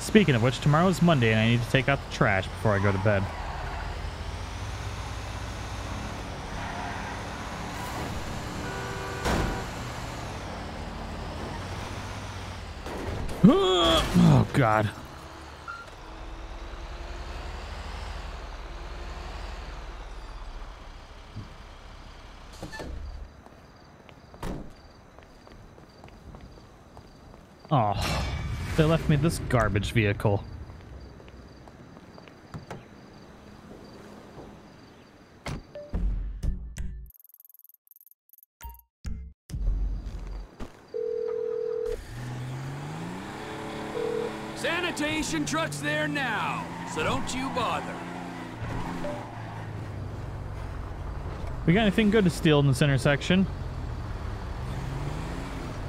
Speaking of which, tomorrow is Monday, and I need to take out the trash before I go to bed. Oh, God. Oh, they left me this garbage vehicle. Station truck's there now, so don't you bother. We got anything good to steal in this intersection?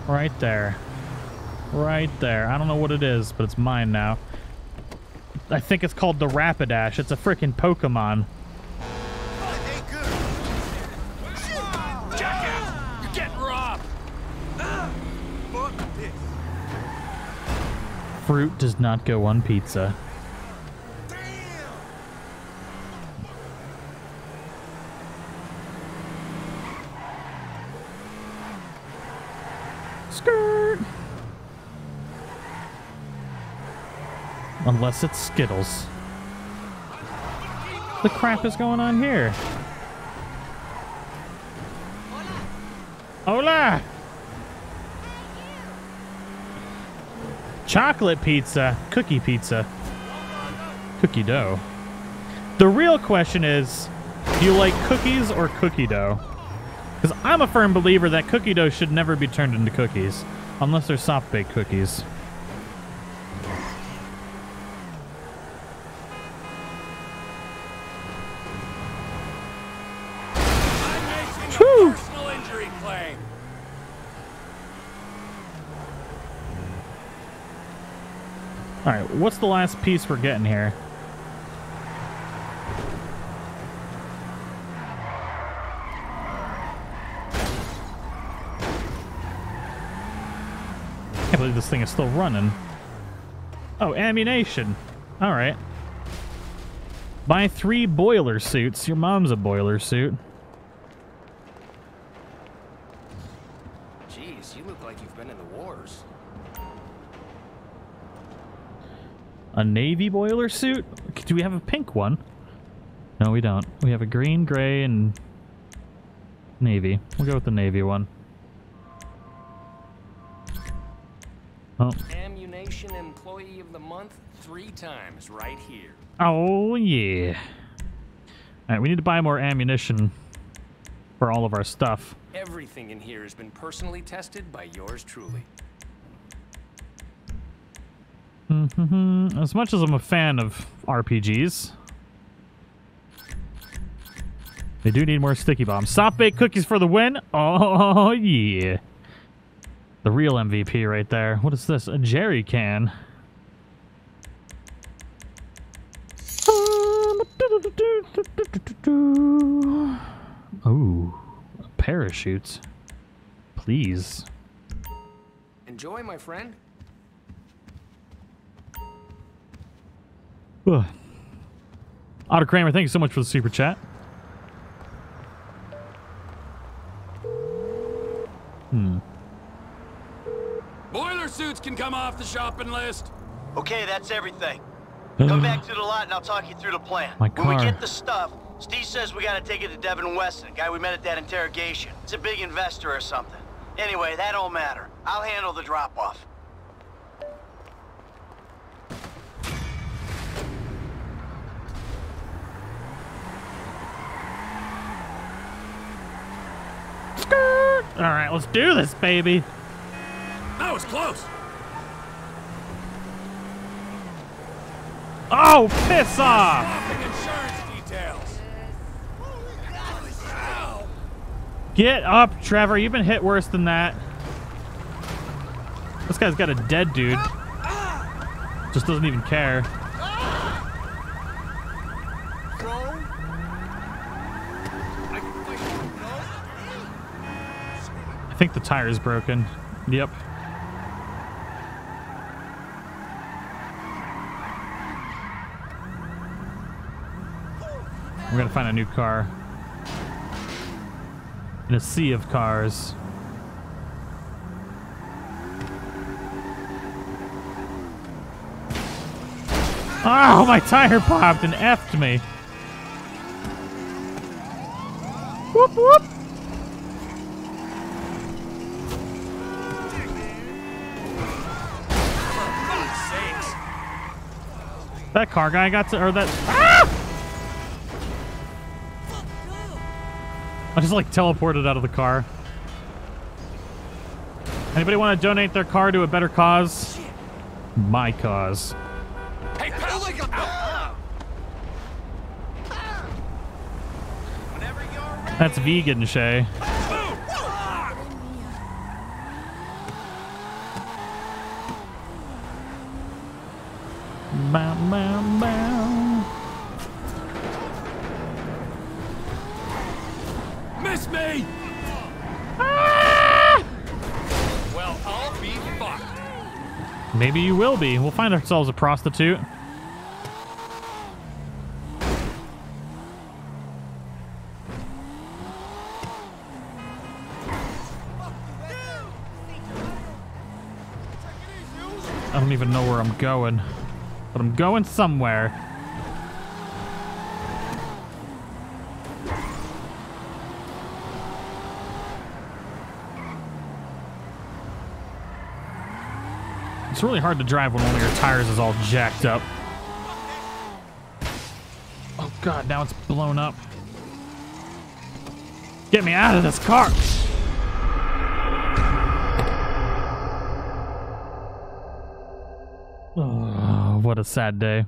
Right there. Right there. I don't know what it is, but it's mine now. I think it's called the Rapidash. It's a freaking Pokemon. Fruit does not go on pizza. Damn. Skirt. Unless it's Skittles. The crap is going on here. Hola. Chocolate pizza, cookie pizza, cookie dough. The real question is, do you like cookies or cookie dough? Because I'm a firm believer that cookie dough should never be turned into cookies, unless they're soft-baked cookies. All right, what's the last piece we're getting here? I can't believe this thing is still running. Oh, ammunition. All right. Buy three boiler suits. Your mom's a boiler suit. Jeez, you look like you've been in the wars. A navy boiler suit? Do we have a pink one? No, we don't. We have a green, gray, and navy. We'll go with the navy one. Oh. Ammunition employee of the month three times right here. Oh, yeah. All right, we need to buy more ammunition for all of our stuff. Everything in here has been personally tested by yours truly. Mm-hmm. As much as I'm a fan of R P Gs, they do need more sticky bombs. Soft baked cookies for the win. Oh, yeah. The real M V P right there. What is this? A jerry can. Oh, parachutes. Please. Enjoy, my friend. Ugh. Otter Kramer, thank you so much for the super chat. Hmm. Boiler suits can come off the shopping list. Okay, that's everything. Come back to the lot and I'll talk you through the plan. My car. When we get the stuff, Steve says we gotta take it to Devin Weston, the guy we met at that interrogation. It's a big investor or something. Anyway, that don't matter. I'll handle the drop-off. All right, let's do this, baby. That was close. Oh, piss off! Insurance details. Get up, Trevor. You've been hit worse than that. This guy's got a dead dude. Just doesn't even care. I think the tire is broken. Yep. We're gonna find a new car. In a sea of cars. Oh, my tire popped and effed me. Whoop, whoop. That car guy got to, or that. Ah! I just like teleported out of the car. Anybody want to donate their car to a better cause? My cause. Hey, pedal like a. That's vegan, Shay. Bow, bow, bow. Miss me! Ah! Well, I'll be fucked. Maybe you will be. We'll find ourselves a prostitute. I don't even know where I'm going. But I'm going somewhere. It's really hard to drive when one of your tires is all jacked up. Oh God, now it's blown up. Get me out of this car! What a sad day.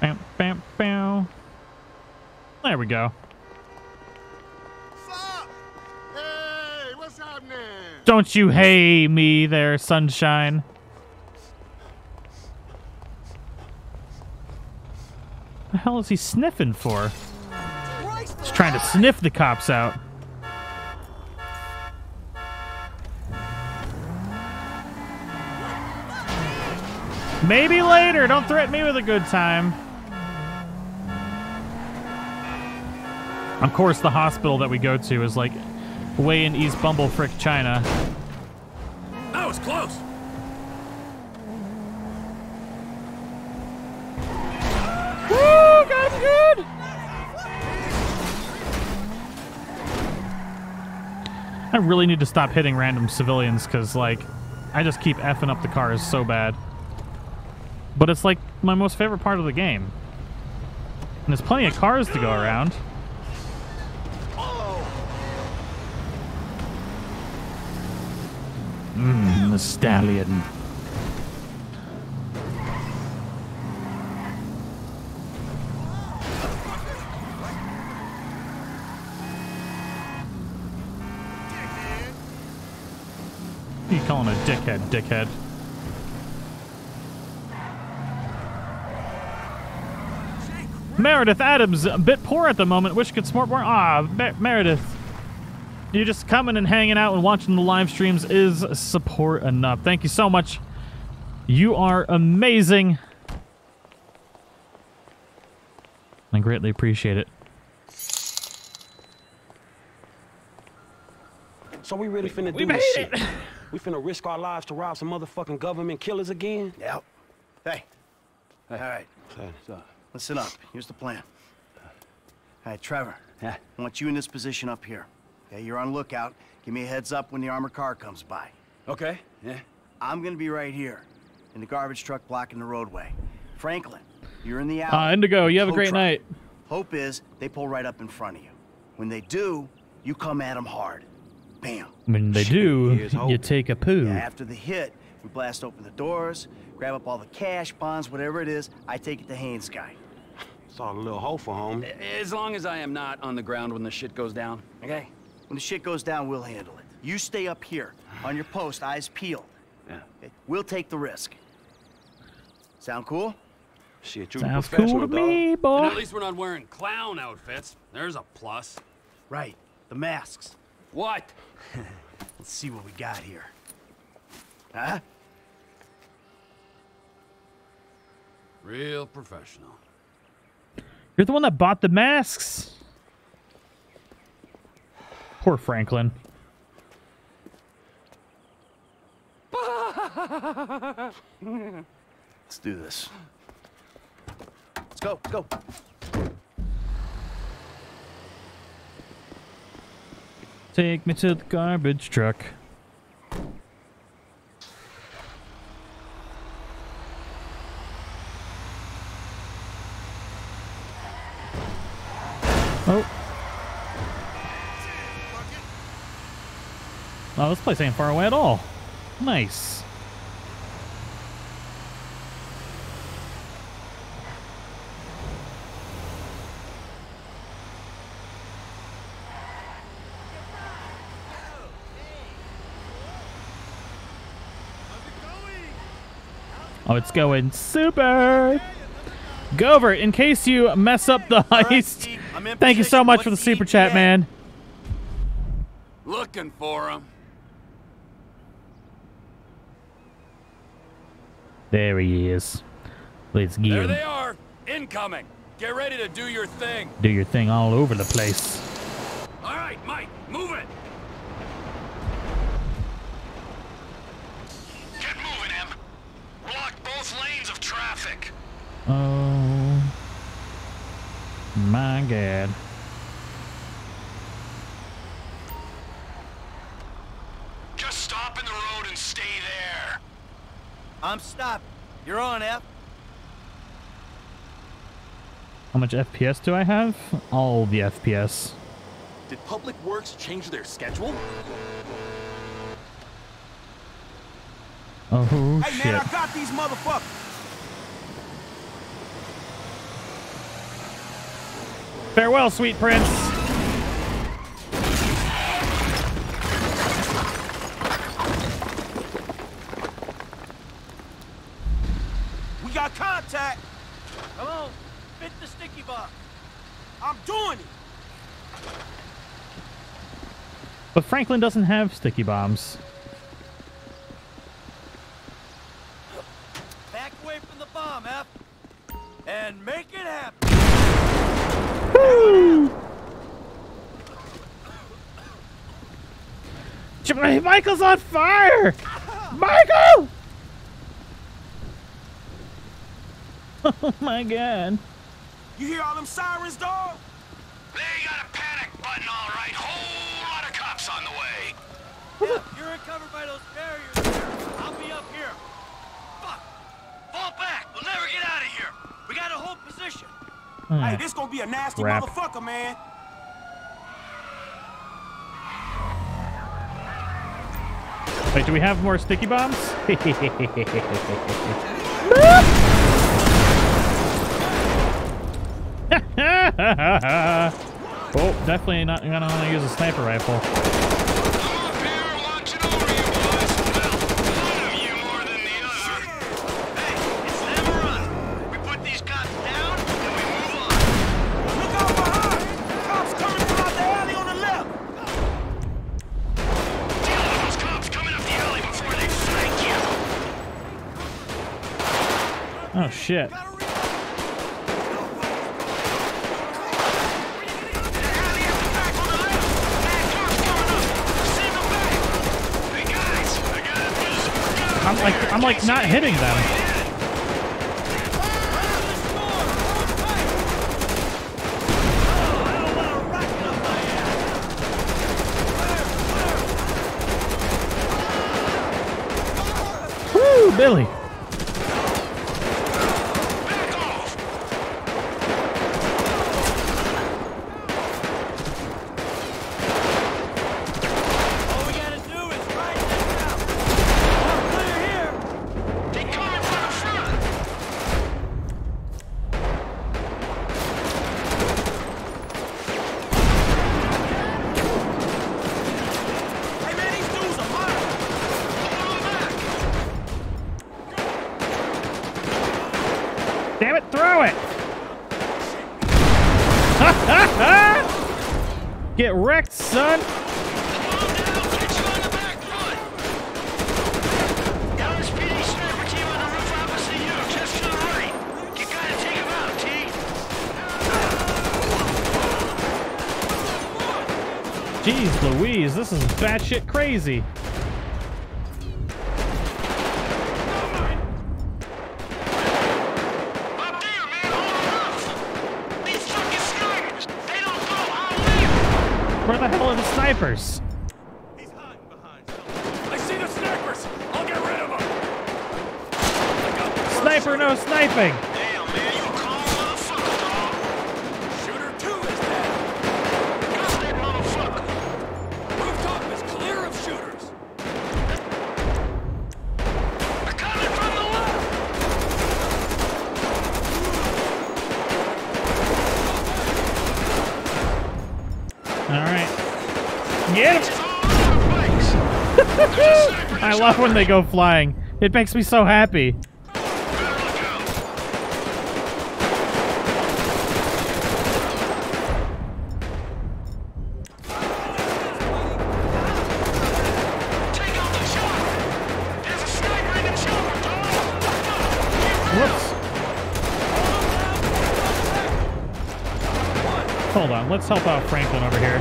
Bam, bam. There we go. Sup? Hey, what's happening? Don't you hey me there, sunshine. What the hell is he sniffing for? He's trying to sniff the cops out. Maybe later. Don't threaten me with a good time. Of course, the hospital that we go to is like way in East Bumblefrick, China. That was close. Woo! Got him good. I really need to stop hitting random civilians because, like, I just keep effing up the cars so bad. But it's like my most favorite part of the game. And there's plenty of cars to go around. Mmm, the stallion. What are you calling a dickhead, dickhead? Meredith Adams, a bit poor at the moment. Wish could support more. Ah, Mer Meredith. You just coming and hanging out and watching the live streams is support enough. Thank you so much. You are amazing. I greatly appreciate it. So we really finna we, do we this shit. It. We finna risk our lives to rob some motherfucking government killers again? Yep. Hey. All right. So, listen up. Here's the plan. All right, Trevor. Yeah. I want you in this position up here. Okay, you're on lookout. Give me a heads up when the armored car comes by. Okay. Yeah. I'm gonna be right here, in the garbage truck blocking the roadway. Franklin, you're in the alley. Uh, Indigo, you have a great night. Hope is they pull right up in front of you. When they do, you come at them hard. Bam. When they do, you take a poo. Yeah, after the hit, we blast open the doors, grab up all the cash, bonds, whatever it is. I take it to Haynes guy. It's all a little hopeful, home. As long as I am not on the ground when the shit goes down, okay? When the shit goes down, we'll handle it. You stay up here, on your post, eyes peeled. Yeah. Okay? We'll take the risk. Sound cool? Shit, you're Sounds cool to though. me, boy. And at least we're not wearing clown outfits. There's a plus. Right, the masks. What? Let's see what we got here. Huh? Real professional. You're the one that bought the masks. Poor Franklin. Let's do this. Let's go, let's go. Take me to the garbage truck. Oh. Oh, this place ain't far away at all. Nice. Oh, it's going super. Gover, in case you mess up the heist, right, thank you so much What's for the super chat, at? man. Looking for him. There he is. Let's get There him. they are. Incoming. Get ready to do your thing. Do your thing all over the place. All right, Mike, move it. Get moving, Em. Block both lanes of traffic. Oh my God. Just stop in the road and stay there. I'm stopped. You're on, F. How much F P S do I have? All the F P S. Did Public Works change their schedule? Oh, hey, shit. Hey, man, I got these motherfuckers. Farewell, sweet prince. We got contact. Come on, fit the sticky box. I'm doing it. But Franklin doesn't have sticky bombs. Back away from the bomb, F. And make it happen. Michael's on fire! Michael! Oh my god. You hear all them sirens, dog? They got a panic button, all right. Whole lot of cops on the way. Yeah, you're covered by those barriers. I'll be up here. Fuck. Fall back. We'll never get out of here. We got a whole position. Mm. Hey, this gonna be a nasty Crap. motherfucker, man. Wait, do we have more sticky bombs? Oh, definitely not gonna want to use a sniper rifle. Oh shit. I'm like I'm like not hitting them. Woo, Billy. Get wrecked, son! Jeez Louise, this is batshit crazy. He's hiding behind. I see the snipers. I'll get rid of them. Sniper, no sniping. Damn, man, you call motherfucker, dog. Shooter two is dead. Got that motherfucker. Rooftop is clear of shooters. They're coming from the left. All right. Get him. I love when they go flying. It makes me so happy. Whoops. Hold on, let's help out Franklin over here.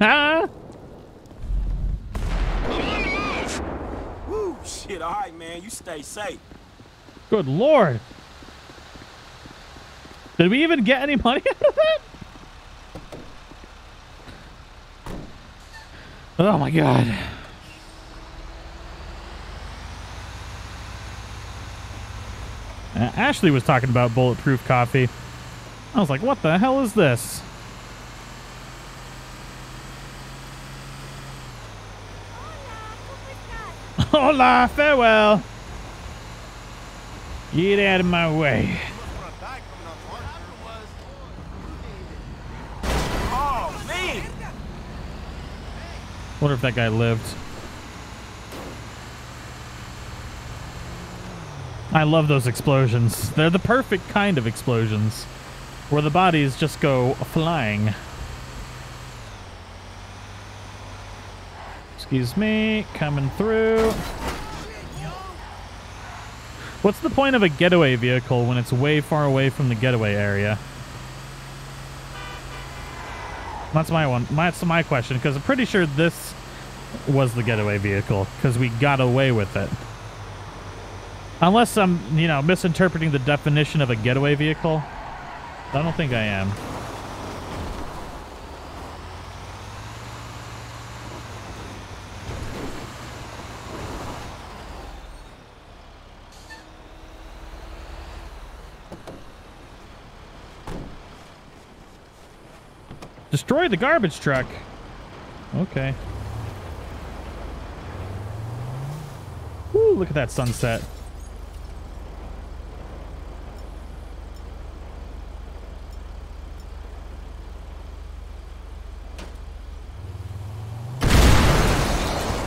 Huh? man. You stay safe. Good Lord. Did we even get any money out of that? Oh my God. Uh, Ashley was talking about bulletproof coffee. I was like, what the hell is this? Hola, farewell. Get out of my way. Oh, man. Wonder if that guy lived. I love those explosions. They're the perfect kind of explosions where the bodies just go flying. Excuse me, coming through. What's the point of a getaway vehicle when it's way far away from the getaway area? That's my one. That's my question, because I'm pretty sure this was the getaway vehicle because we got away with it. Unless I'm, you know, misinterpreting the definition of a getaway vehicle. I don't think I am. Destroy the garbage truck. Okay. Ooh, look at that sunset.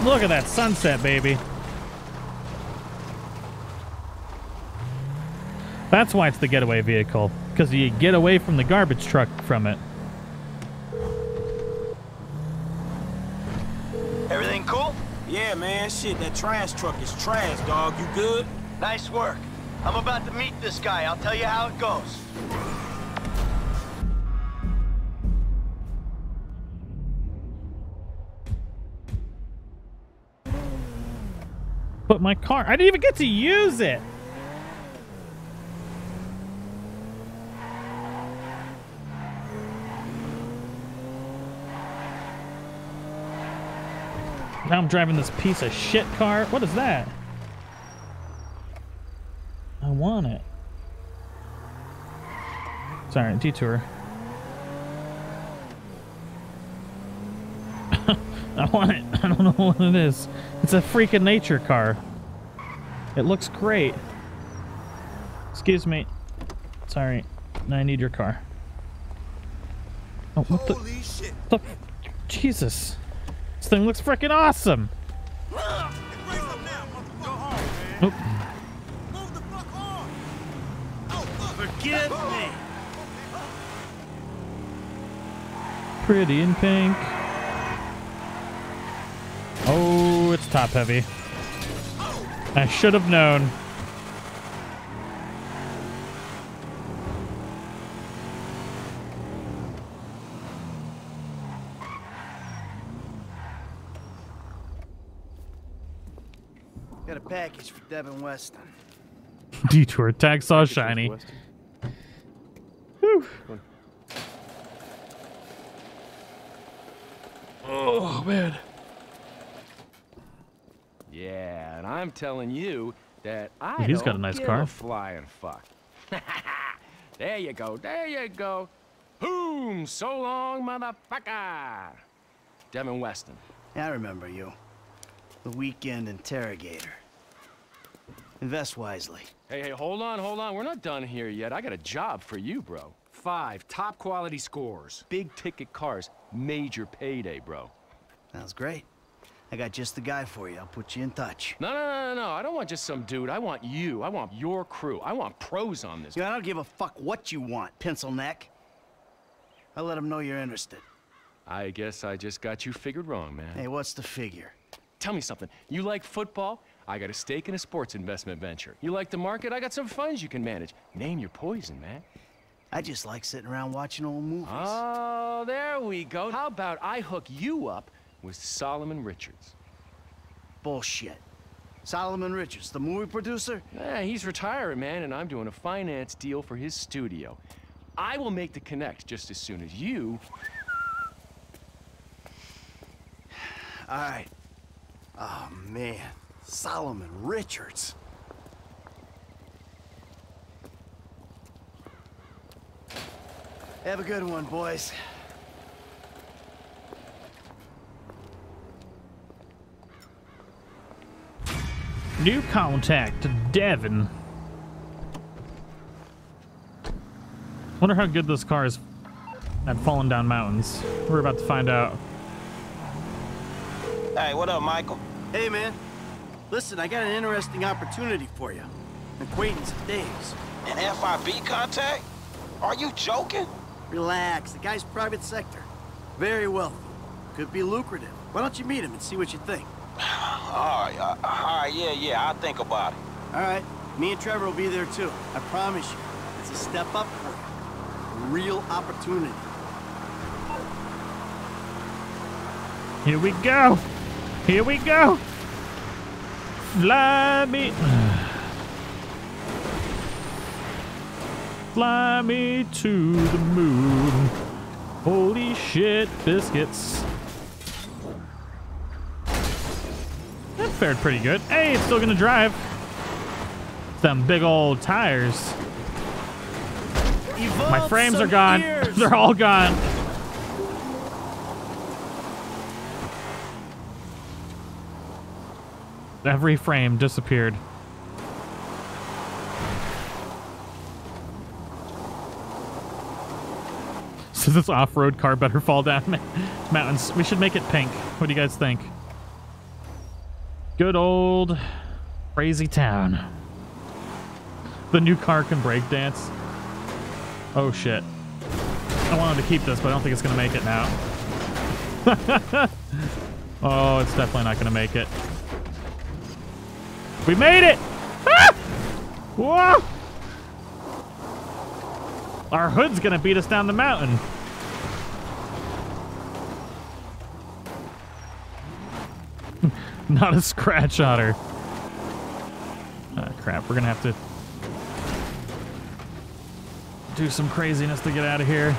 Look at that sunset, baby. That's why it's the getaway vehicle, because you get away from the garbage truck from it. Everything cool? Yeah, man. Shit, that trash truck is trash, dog. You good? Nice work. I'm about to meet this guy. I'll tell you how it goes. But my car, I didn't even get to use it. Now I'm driving this piece of shit car. What is that? I want it. Sorry, detour. I want it. I don't know what it is. It's a freaking nature car. It looks great. Excuse me. Sorry. I need your car. Oh, what the? Holy shit. The, Jesus. This thing looks freaking awesome. Up now. Go home, man. Oh. Move the fuck on. Oh, fuck. Forgive me. Pretty in pink. Oh, it's top heavy. I should have known. Got a package for Devin Weston. Detour tag saw shiny. Whew. Oh man. Yeah, and I'm telling you that I He's don't got a nice give car. A flying fuck. There you go, there you go. Boom! So long, motherfucker. Devin Weston. I remember you. The weekend interrogator. Invest wisely. Hey, hey, hold on, hold on. We're not done here yet. I got a job for you, bro. Five top quality scores. Big ticket cars. Major payday, bro. Sounds great. I got just the guy for you. I'll put you in touch. No, no, no, no, no. I don't want just some dude. I want you. I want your crew. I want pros on this. Yeah, I don't give a fuck what you want, pencil neck. I'll let them know you're interested. I guess I just got you figured wrong, man. Hey, what's the figure? Tell me something. You like football? I got a stake in a sports investment venture. You like the market? I got some funds you can manage. Name your poison, man. I just like sitting around watching old movies. Oh, there we go. How about I hook you up with Solomon Richards? Bullshit. Solomon Richards, the movie producer? Yeah, he's retiring, man, and I'm doing a finance deal for his studio. I will make the connect just as soon as you... All right. Oh, man. Solomon Richards. Have a good one, boys. New contact, Devin. Wonder how good this car is at falling down mountains. We're about to find out. Hey, what up, Michael? Hey, man. Listen, I got an interesting opportunity for you. An acquaintance of Dave's. An F I B contact? Are you joking? Relax. The guy's private sector. Very wealthy. Could be lucrative. Why don't you meet him and see what you think? All right, all right, yeah, yeah, I'll think about it. All right, me and Trevor will be there too. I promise you, it's a step up for you. Real opportunity. Here we go. Here we go. Fly me. Fly me to the moon. Holy shit, biscuits. Fared pretty good. Hey, it's still gonna drive. Them big old tires. Evolve. My frames are gone. They're all gone. Every frame disappeared. So this off-road car better fall down mountains. We should make it pink. What do you guys think? Good old crazy town. The new car can break dance. Oh shit. I wanted to keep this, but I don't think it's gonna make it now. Oh, it's definitely not gonna make it. We made it! Ah! Whoa! Our hood's gonna beat us down the mountain. Not a scratch on her. Oh, crap. We're going to have to do some craziness to get out of here.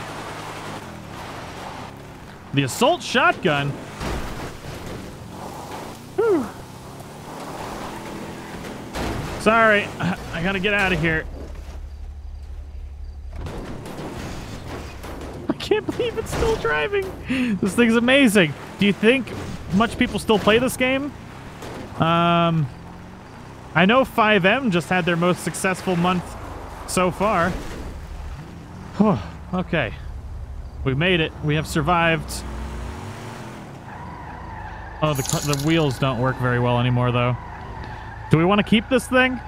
The assault shotgun. Whew. Sorry. I got to get out of here. I can't believe it's still driving. This thing's amazing. Do you think much people still play this game? Um, I know five M just had their most successful month so far. Whew, okay. We made it. We have survived. Oh, the, the wheels don't work very well anymore, though. Do we want to keep this thing?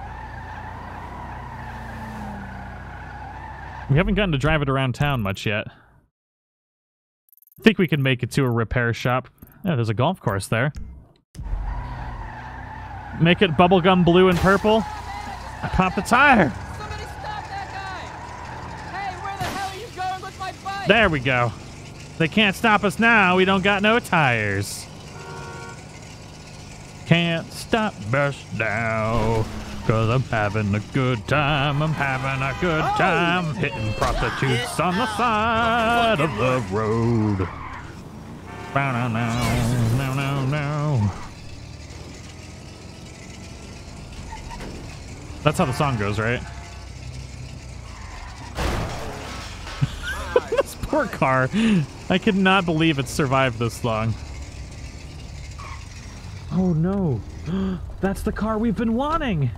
We haven't gotten to drive it around town much yet. I think we can make it to a repair shop. Yeah, there's a golf course there. Make it bubblegum blue and purple. I popped the tire. Somebody stop that guy. Hey, where the hell are you going with my bike? There we go. They can't stop us now. We don't got no tires. Can't stop us now. Cause I'm having a good time. I'm having a good oh. time. Hitting prostitutes on the side of the road. No, no, no. No, no, no. That's how the song goes, right? This poor car. I could not believe it survived this long. Oh, no. That's the car we've been wanting.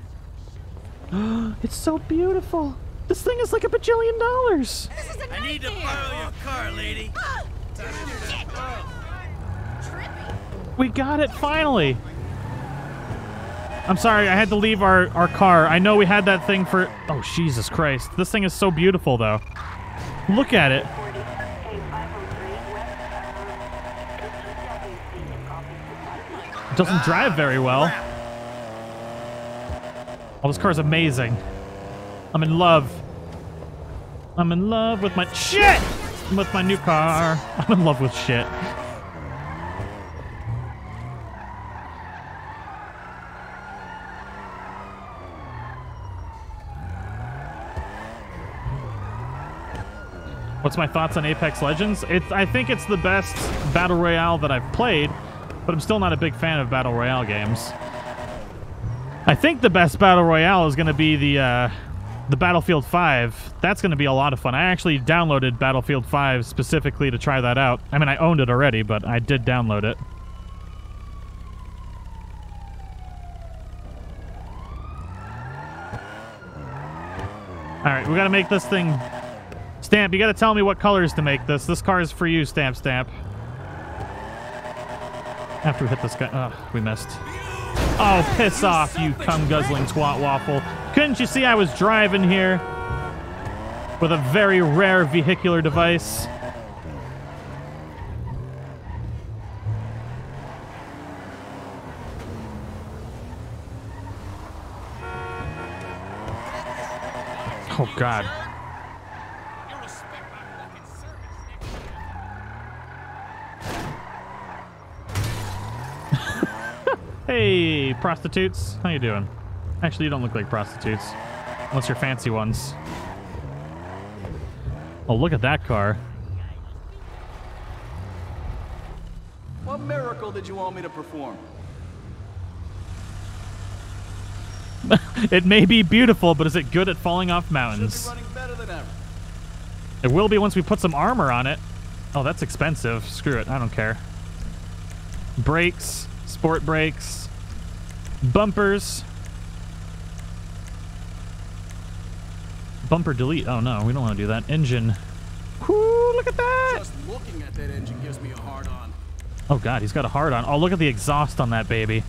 It's so beautiful. This thing is like a bajillion dollars. This is a nightmare. I need to borrow your car, lady. Oh, shit. We got it, finally. I'm sorry, I had to leave our, our car. I know we had that thing for... Oh, Jesus Christ. This thing is so beautiful, though. Look at it. It doesn't drive very well. Oh, this car's amazing. I'm in love. I'm in love with my... Shit! I'm with my new car. I'm in love with shit. What's my thoughts on Apex Legends? It's, I think it's the best Battle Royale that I've played, but I'm still not a big fan of Battle Royale games. I think the best Battle Royale is going to be the uh, the Battlefield five. That's going to be a lot of fun. I actually downloaded Battlefield five specifically to try that out. I mean, I owned it already, but I did download it. All right, we got to make this thing. Stamp, you got to tell me what colors to make this. This car is for you, Stamp Stamp. After we hit this guy. Oh, we missed. Oh, piss off, you cum-guzzling twat waffle. Couldn't you see I was driving here with a very rare vehicular device? Oh, God. Hey, prostitutes. How you doing? Actually, you don't look like prostitutes. Unless you're fancy ones. Oh, look at that car. What miracle did you want me to perform? It may be beautiful, but is it good at falling off mountains? Should be running better than ever. It will be once we put some armor on it. Oh, that's expensive. Screw it. I don't care. Brakes. Sport brakes, bumpers, bumper delete. Oh no, we don't want to do that. Engine. Whoo, look at that! Just looking at that engine gives me a hard on. Oh God, he's got a hard on. Oh, look at the exhaust on that baby.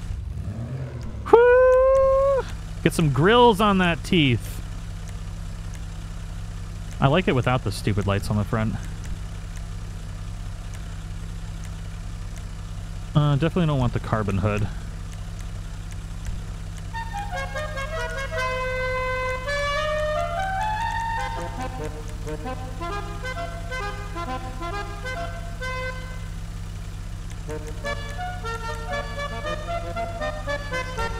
Whoo! Get some grills on that teeth. I like it without the stupid lights on the front. Uh, definitely don't want the carbon hood.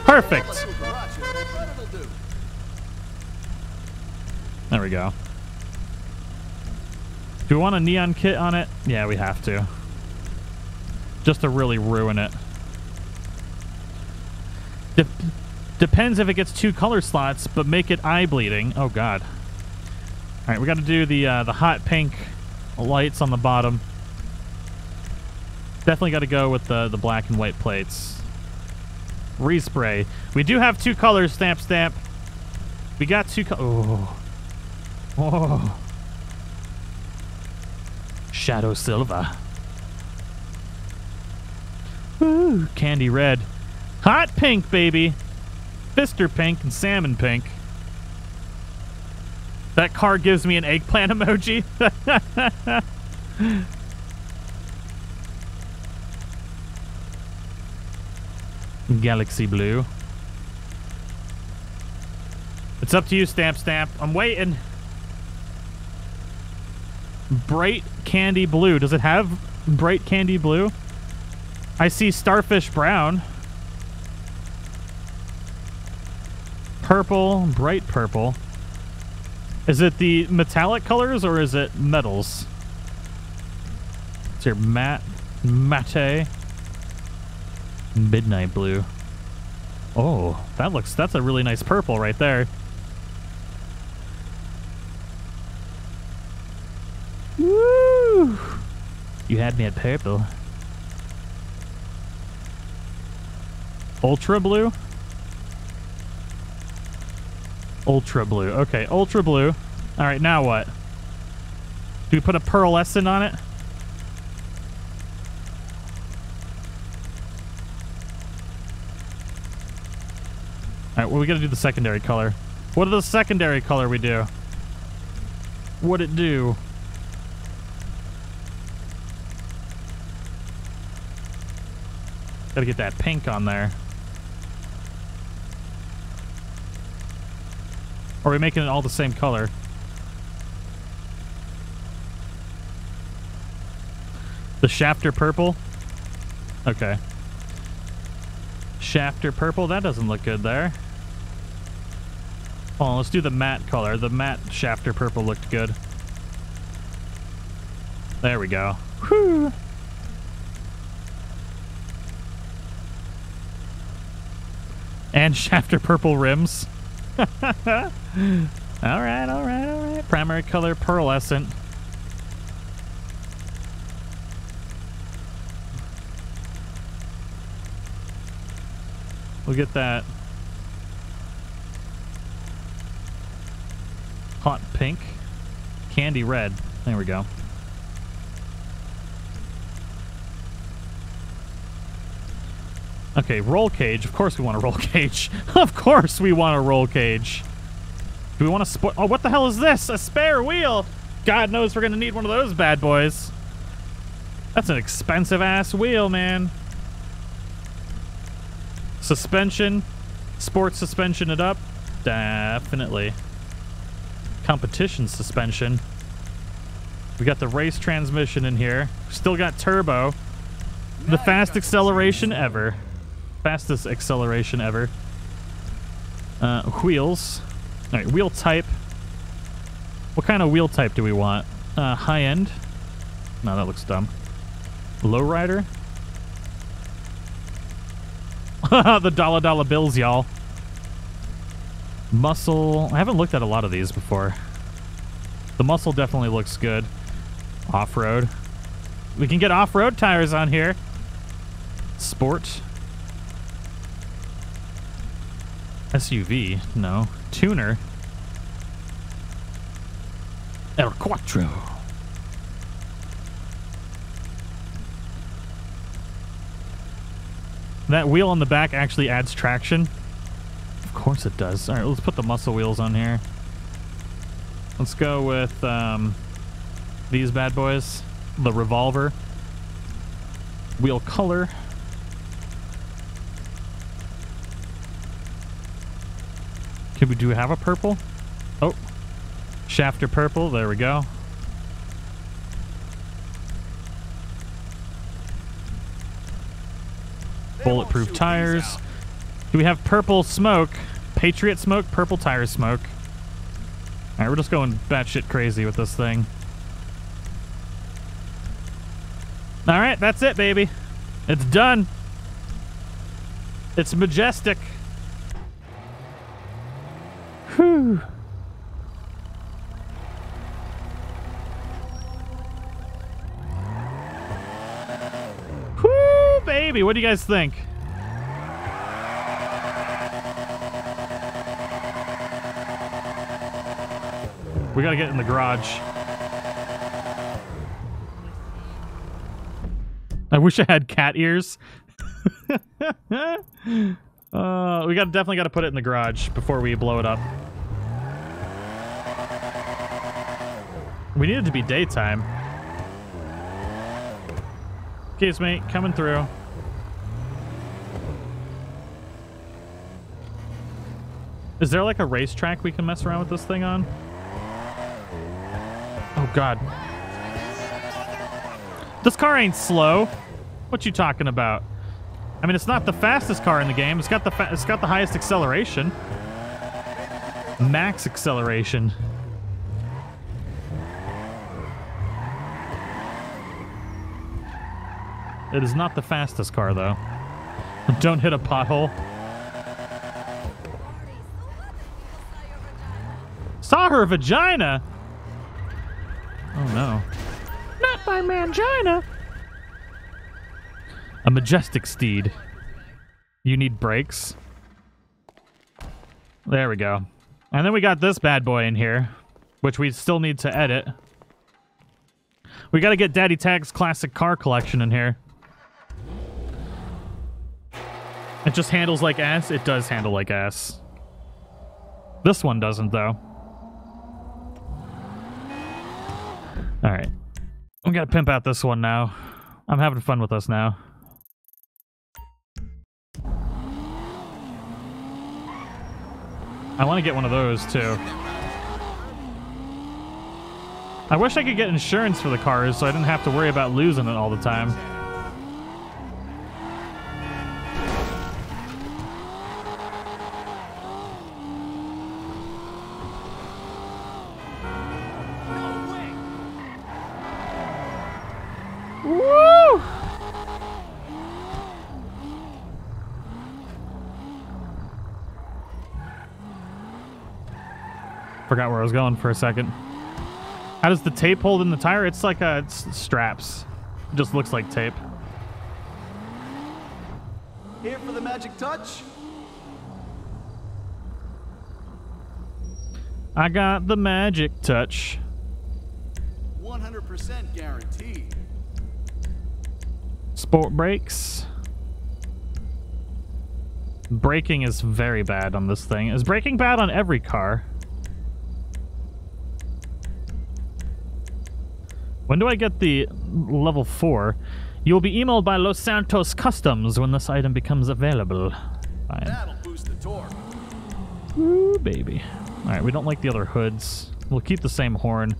Perfect! There we go. Do we want a neon kit on it? Yeah, we have to. Just to really ruin it. De depends if it gets two color slots, but make it eye bleeding. Oh God! All right, we got to do the uh, the hot pink lights on the bottom. Definitely got to go with the the black and white plates. Respray. We do have two colors. Stamp stamp. We got two. Co oh. Oh. Shadow Silva. Ooh, candy red. Hot pink, baby. Fister pink and salmon pink. That car gives me an eggplant emoji. Galaxy blue. It's up to you, Stamp Stamp. I'm waiting. Bright candy blue. Does it have bright candy blue? I see starfish brown. Purple, bright purple. Is it the metallic colors or is it metals? It's your matte, matte, midnight blue. Oh, that looks, that's a really nice purple right there. Woo! You had me at purple. Ultra blue? Ultra blue. Okay, ultra blue. Alright, now what? Do we put a pearlescent on it? Alright, well, we gotta do the secondary color. What are the secondary color we do? What'd it do? Gotta get that pink on there. Or are we making it all the same color? The shafter purple? Okay. Shafter purple? That doesn't look good there. Hold on, let's do the matte color. The matte shafter purple looked good. There we go. Whew. And shafter purple rims. Alright, alright, alright. Primary color pearlescent. We'll get that hot pink, candy red. There we go. Okay, roll cage. Of course we want a roll cage. Of course we want a roll cage. Do we want to spo- Oh, what the hell is this? A spare wheel! God knows we're gonna need one of those bad boys. That's an expensive-ass wheel, man. Suspension, sports suspension it up, definitely. Competition suspension. We got the race transmission in here. Still got turbo. The fast acceleration ever. Fastest acceleration ever. Uh, wheels. All right, wheel type. What kind of wheel type do we want? Uh, high end. No, that looks dumb. Low rider. The dollar dollar bills, y'all. Muscle. I haven't looked at a lot of these before. The muscle definitely looks good. Off-road. We can get off-road tires on here. Sport. S U V. No. Tuner. El Quattro. That wheel on the back actually adds traction. Of course it does. All right, let's put the muscle wheels on here. Let's go with um, these bad boys. The revolver. Wheel color. Can we do we have a purple? Oh, shafter purple. There we go. Bulletproof tires. Do we have purple smoke? Patriot smoke? Purple tire smoke. Alright, we're just going batshit crazy with this thing. Alright, that's it, baby. It's done. It's majestic. Whew. Baby, what do you guys think? We gotta get in the garage. I wish I had cat ears. uh, we gotta definitely gotta put it in the garage before we blow it up. We need it to be daytime. Excuse me, coming through. Is there like a racetrack we can mess around with this thing on? Oh God. This car ain't slow. What you talking about? I mean, it's not the fastest car in the game. It's got the fa it's got the highest acceleration. Max acceleration. It is not the fastest car though. Don't hit a pothole. Saw her vagina! Oh no. Not my mangina! A majestic steed. You need brakes. There we go. And then we got this bad boy in here, which we still need to edit. We gotta get Daddy Tag's classic car collection in here. It just handles like ass. It does handle like ass. This one doesn't, though. All right. We got to pimp out this one now. I'm having fun with us now. I want to get one of those, too. I wish I could get insurance for the cars so I didn't have to worry about losing it all the time. Forgot where I was going for a second. How does the tape hold in the tire? It's like a, it's straps. It just looks like tape. Here for the magic touch. I got the magic touch. one hundred percent guaranteed. Sport brakes. Braking is very bad on this thing. Is braking bad on every car? When do I get the level four? You will be emailed by Los Santos Customs when this item becomes available. Fine. That'll boost the torque. Ooh, baby. All right, we don't like the other hoods. We'll keep the same horn.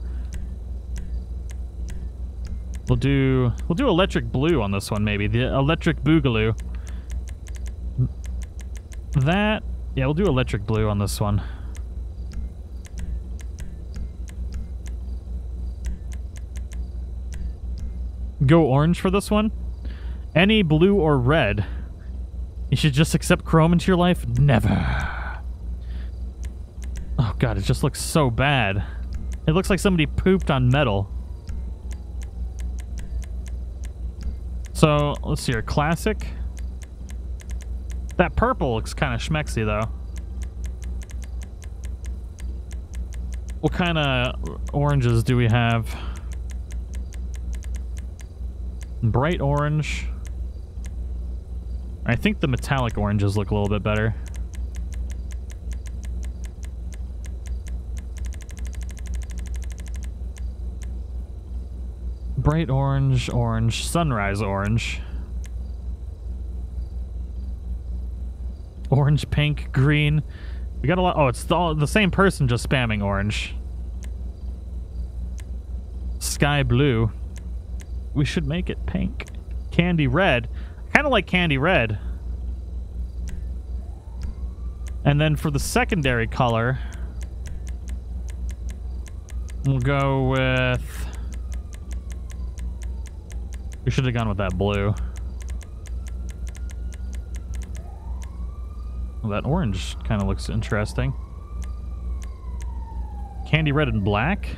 We'll do we'll do electric blue on this one, maybe. The electric boogaloo. That, yeah, we'll do electric blue on this one. Go orange for this one. Any blue or red. You should just accept chrome into your life? Never. Oh god, it just looks so bad. It looks like somebody pooped on metal. So, let's see here. Classic. That purple looks kind of schmexy, though. What kind of oranges do we have? Bright orange. I think the metallic oranges look a little bit better. Bright orange, orange, sunrise orange. Orange, pink, green. We got a lot. Oh, it's the, the same person just spamming orange. Sky blue. We should make it pink. Candy red. Kind of like candy red. And then for the secondary color, we'll go with... We should have gone with that blue. Well, that orange kind of looks interesting. Candy red and black.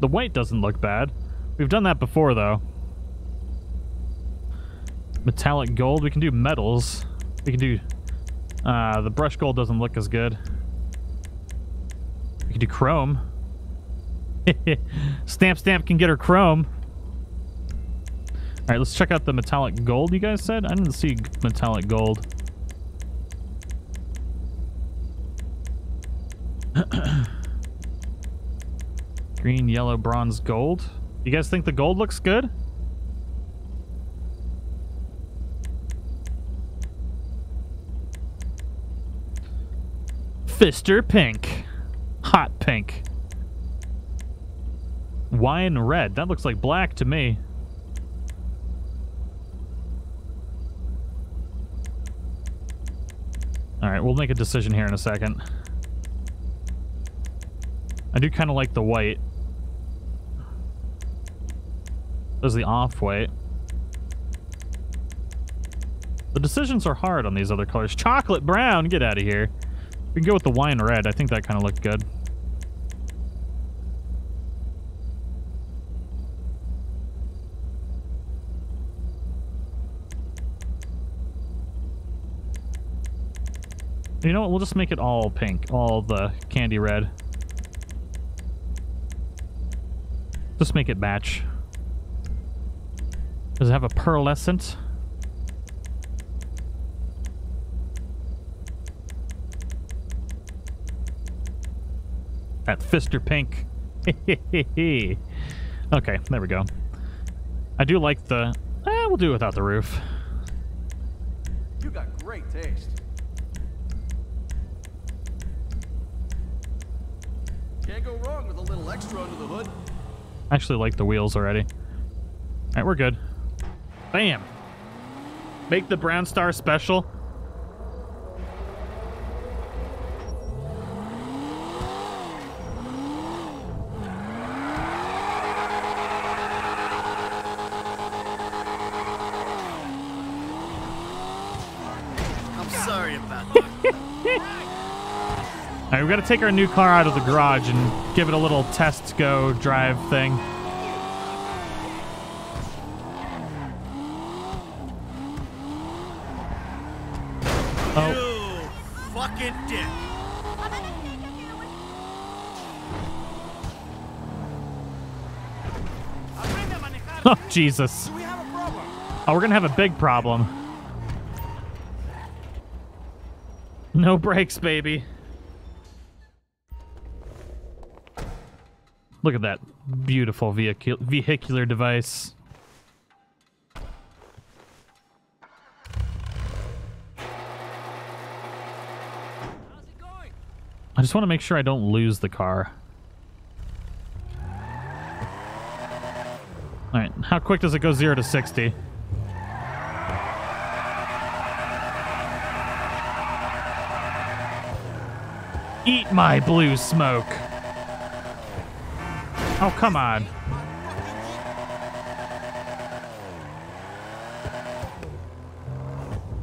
The white doesn't look bad. We've done that before, though. Metallic gold. We can do metals. We can do... Uh, the brush gold doesn't look as good. We can do chrome. Stamp Stamp can get her chrome. Alright, let's check out the metallic gold you guys said. I didn't see metallic gold. Green, yellow, bronze, gold. You guys think the gold looks good? Fister pink. Hot pink. Wine red. That looks like black to me. Alright, we'll make a decision here in a second. I do kind of like the white. There's the off-white. The decisions are hard on these other colors. Chocolate brown! Get out of here. We can go with the wine red. I think that kind of looked good. You know what? We'll just make it all pink. All the candy red. Just make it match. Does it have a pearlescent? That Fister pink. Okay, there we go. I do like the... Eh, we'll do it without the roof. You got great taste. Can't go wrong with a little extra under the hood. I actually like the wheels already. All right, we're good. Bam. Make the brown star special. Sorry about that. All right, we've got to take our new car out of the garage and give it a little test go drive thing. Oh. You fucking dick. Oh, Jesus. Oh, we're going to have a big problem. No brakes, baby. Look at that beautiful vehicle vehicular device. How's it going? I just want to make sure I don't lose the car. All right, how quick does it go zero to sixty? Eat my blue smoke. Oh, come on.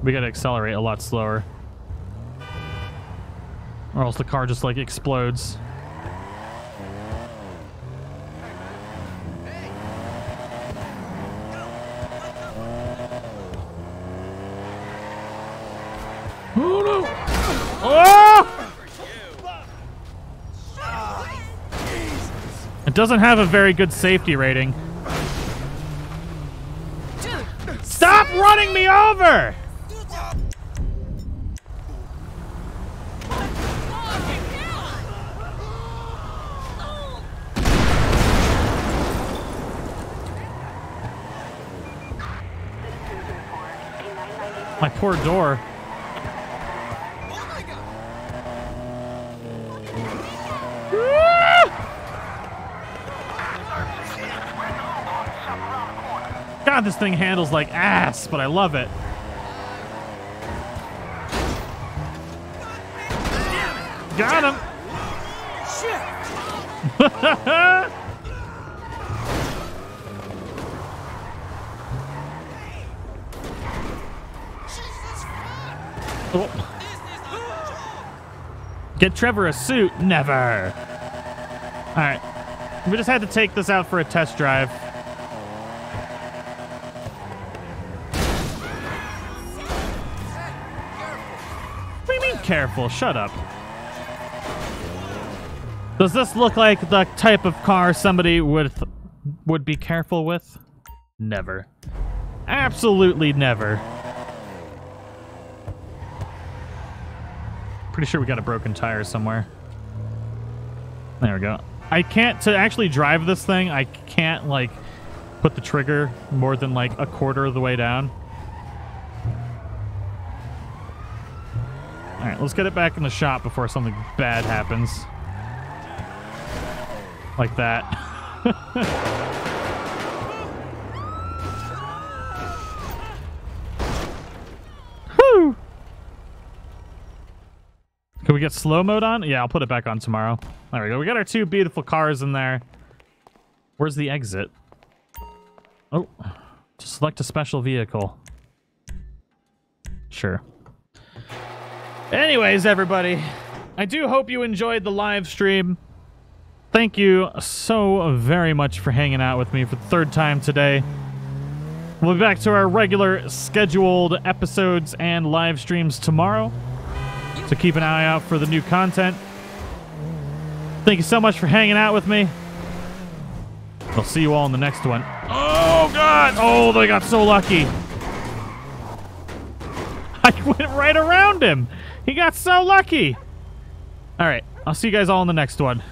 We gotta accelerate a lot slower. Or else the car just like explodes. Oh no! Oh! It doesn't have a very good safety rating. Stop running me over! My poor door. God, this thing handles like ass, but I love it. Got him! Shit! Oh. Get Trevor a suit? Never. All right, we just had to take this out for a test drive. Careful, shut up. Does this look like the type of car somebody would would be careful with? Never. Absolutely never. Pretty sure we got a broken tire somewhere. There we go. I can't, to actually drive this thing, I can't like put the trigger more than like a quarter of the way down. All right, let's get it back in the shop before something bad happens. Like that. Whew! Can we get slow mode on? Yeah, I'll put it back on tomorrow. There we go. We got our two beautiful cars in there. Where's the exit? Oh, to select a special vehicle. Sure. Anyways, everybody, I do hope you enjoyed the live stream. Thank you so very much for hanging out with me for the third time today. We'll be back to our regular scheduled episodes and live streams tomorrow, so keep an eye out for the new content. Thank you so much for hanging out with me. I'll see you all in the next one. Oh, God! Oh, they got so lucky. I went right around him. He got so lucky. All right. I'll see you guys all in the next one.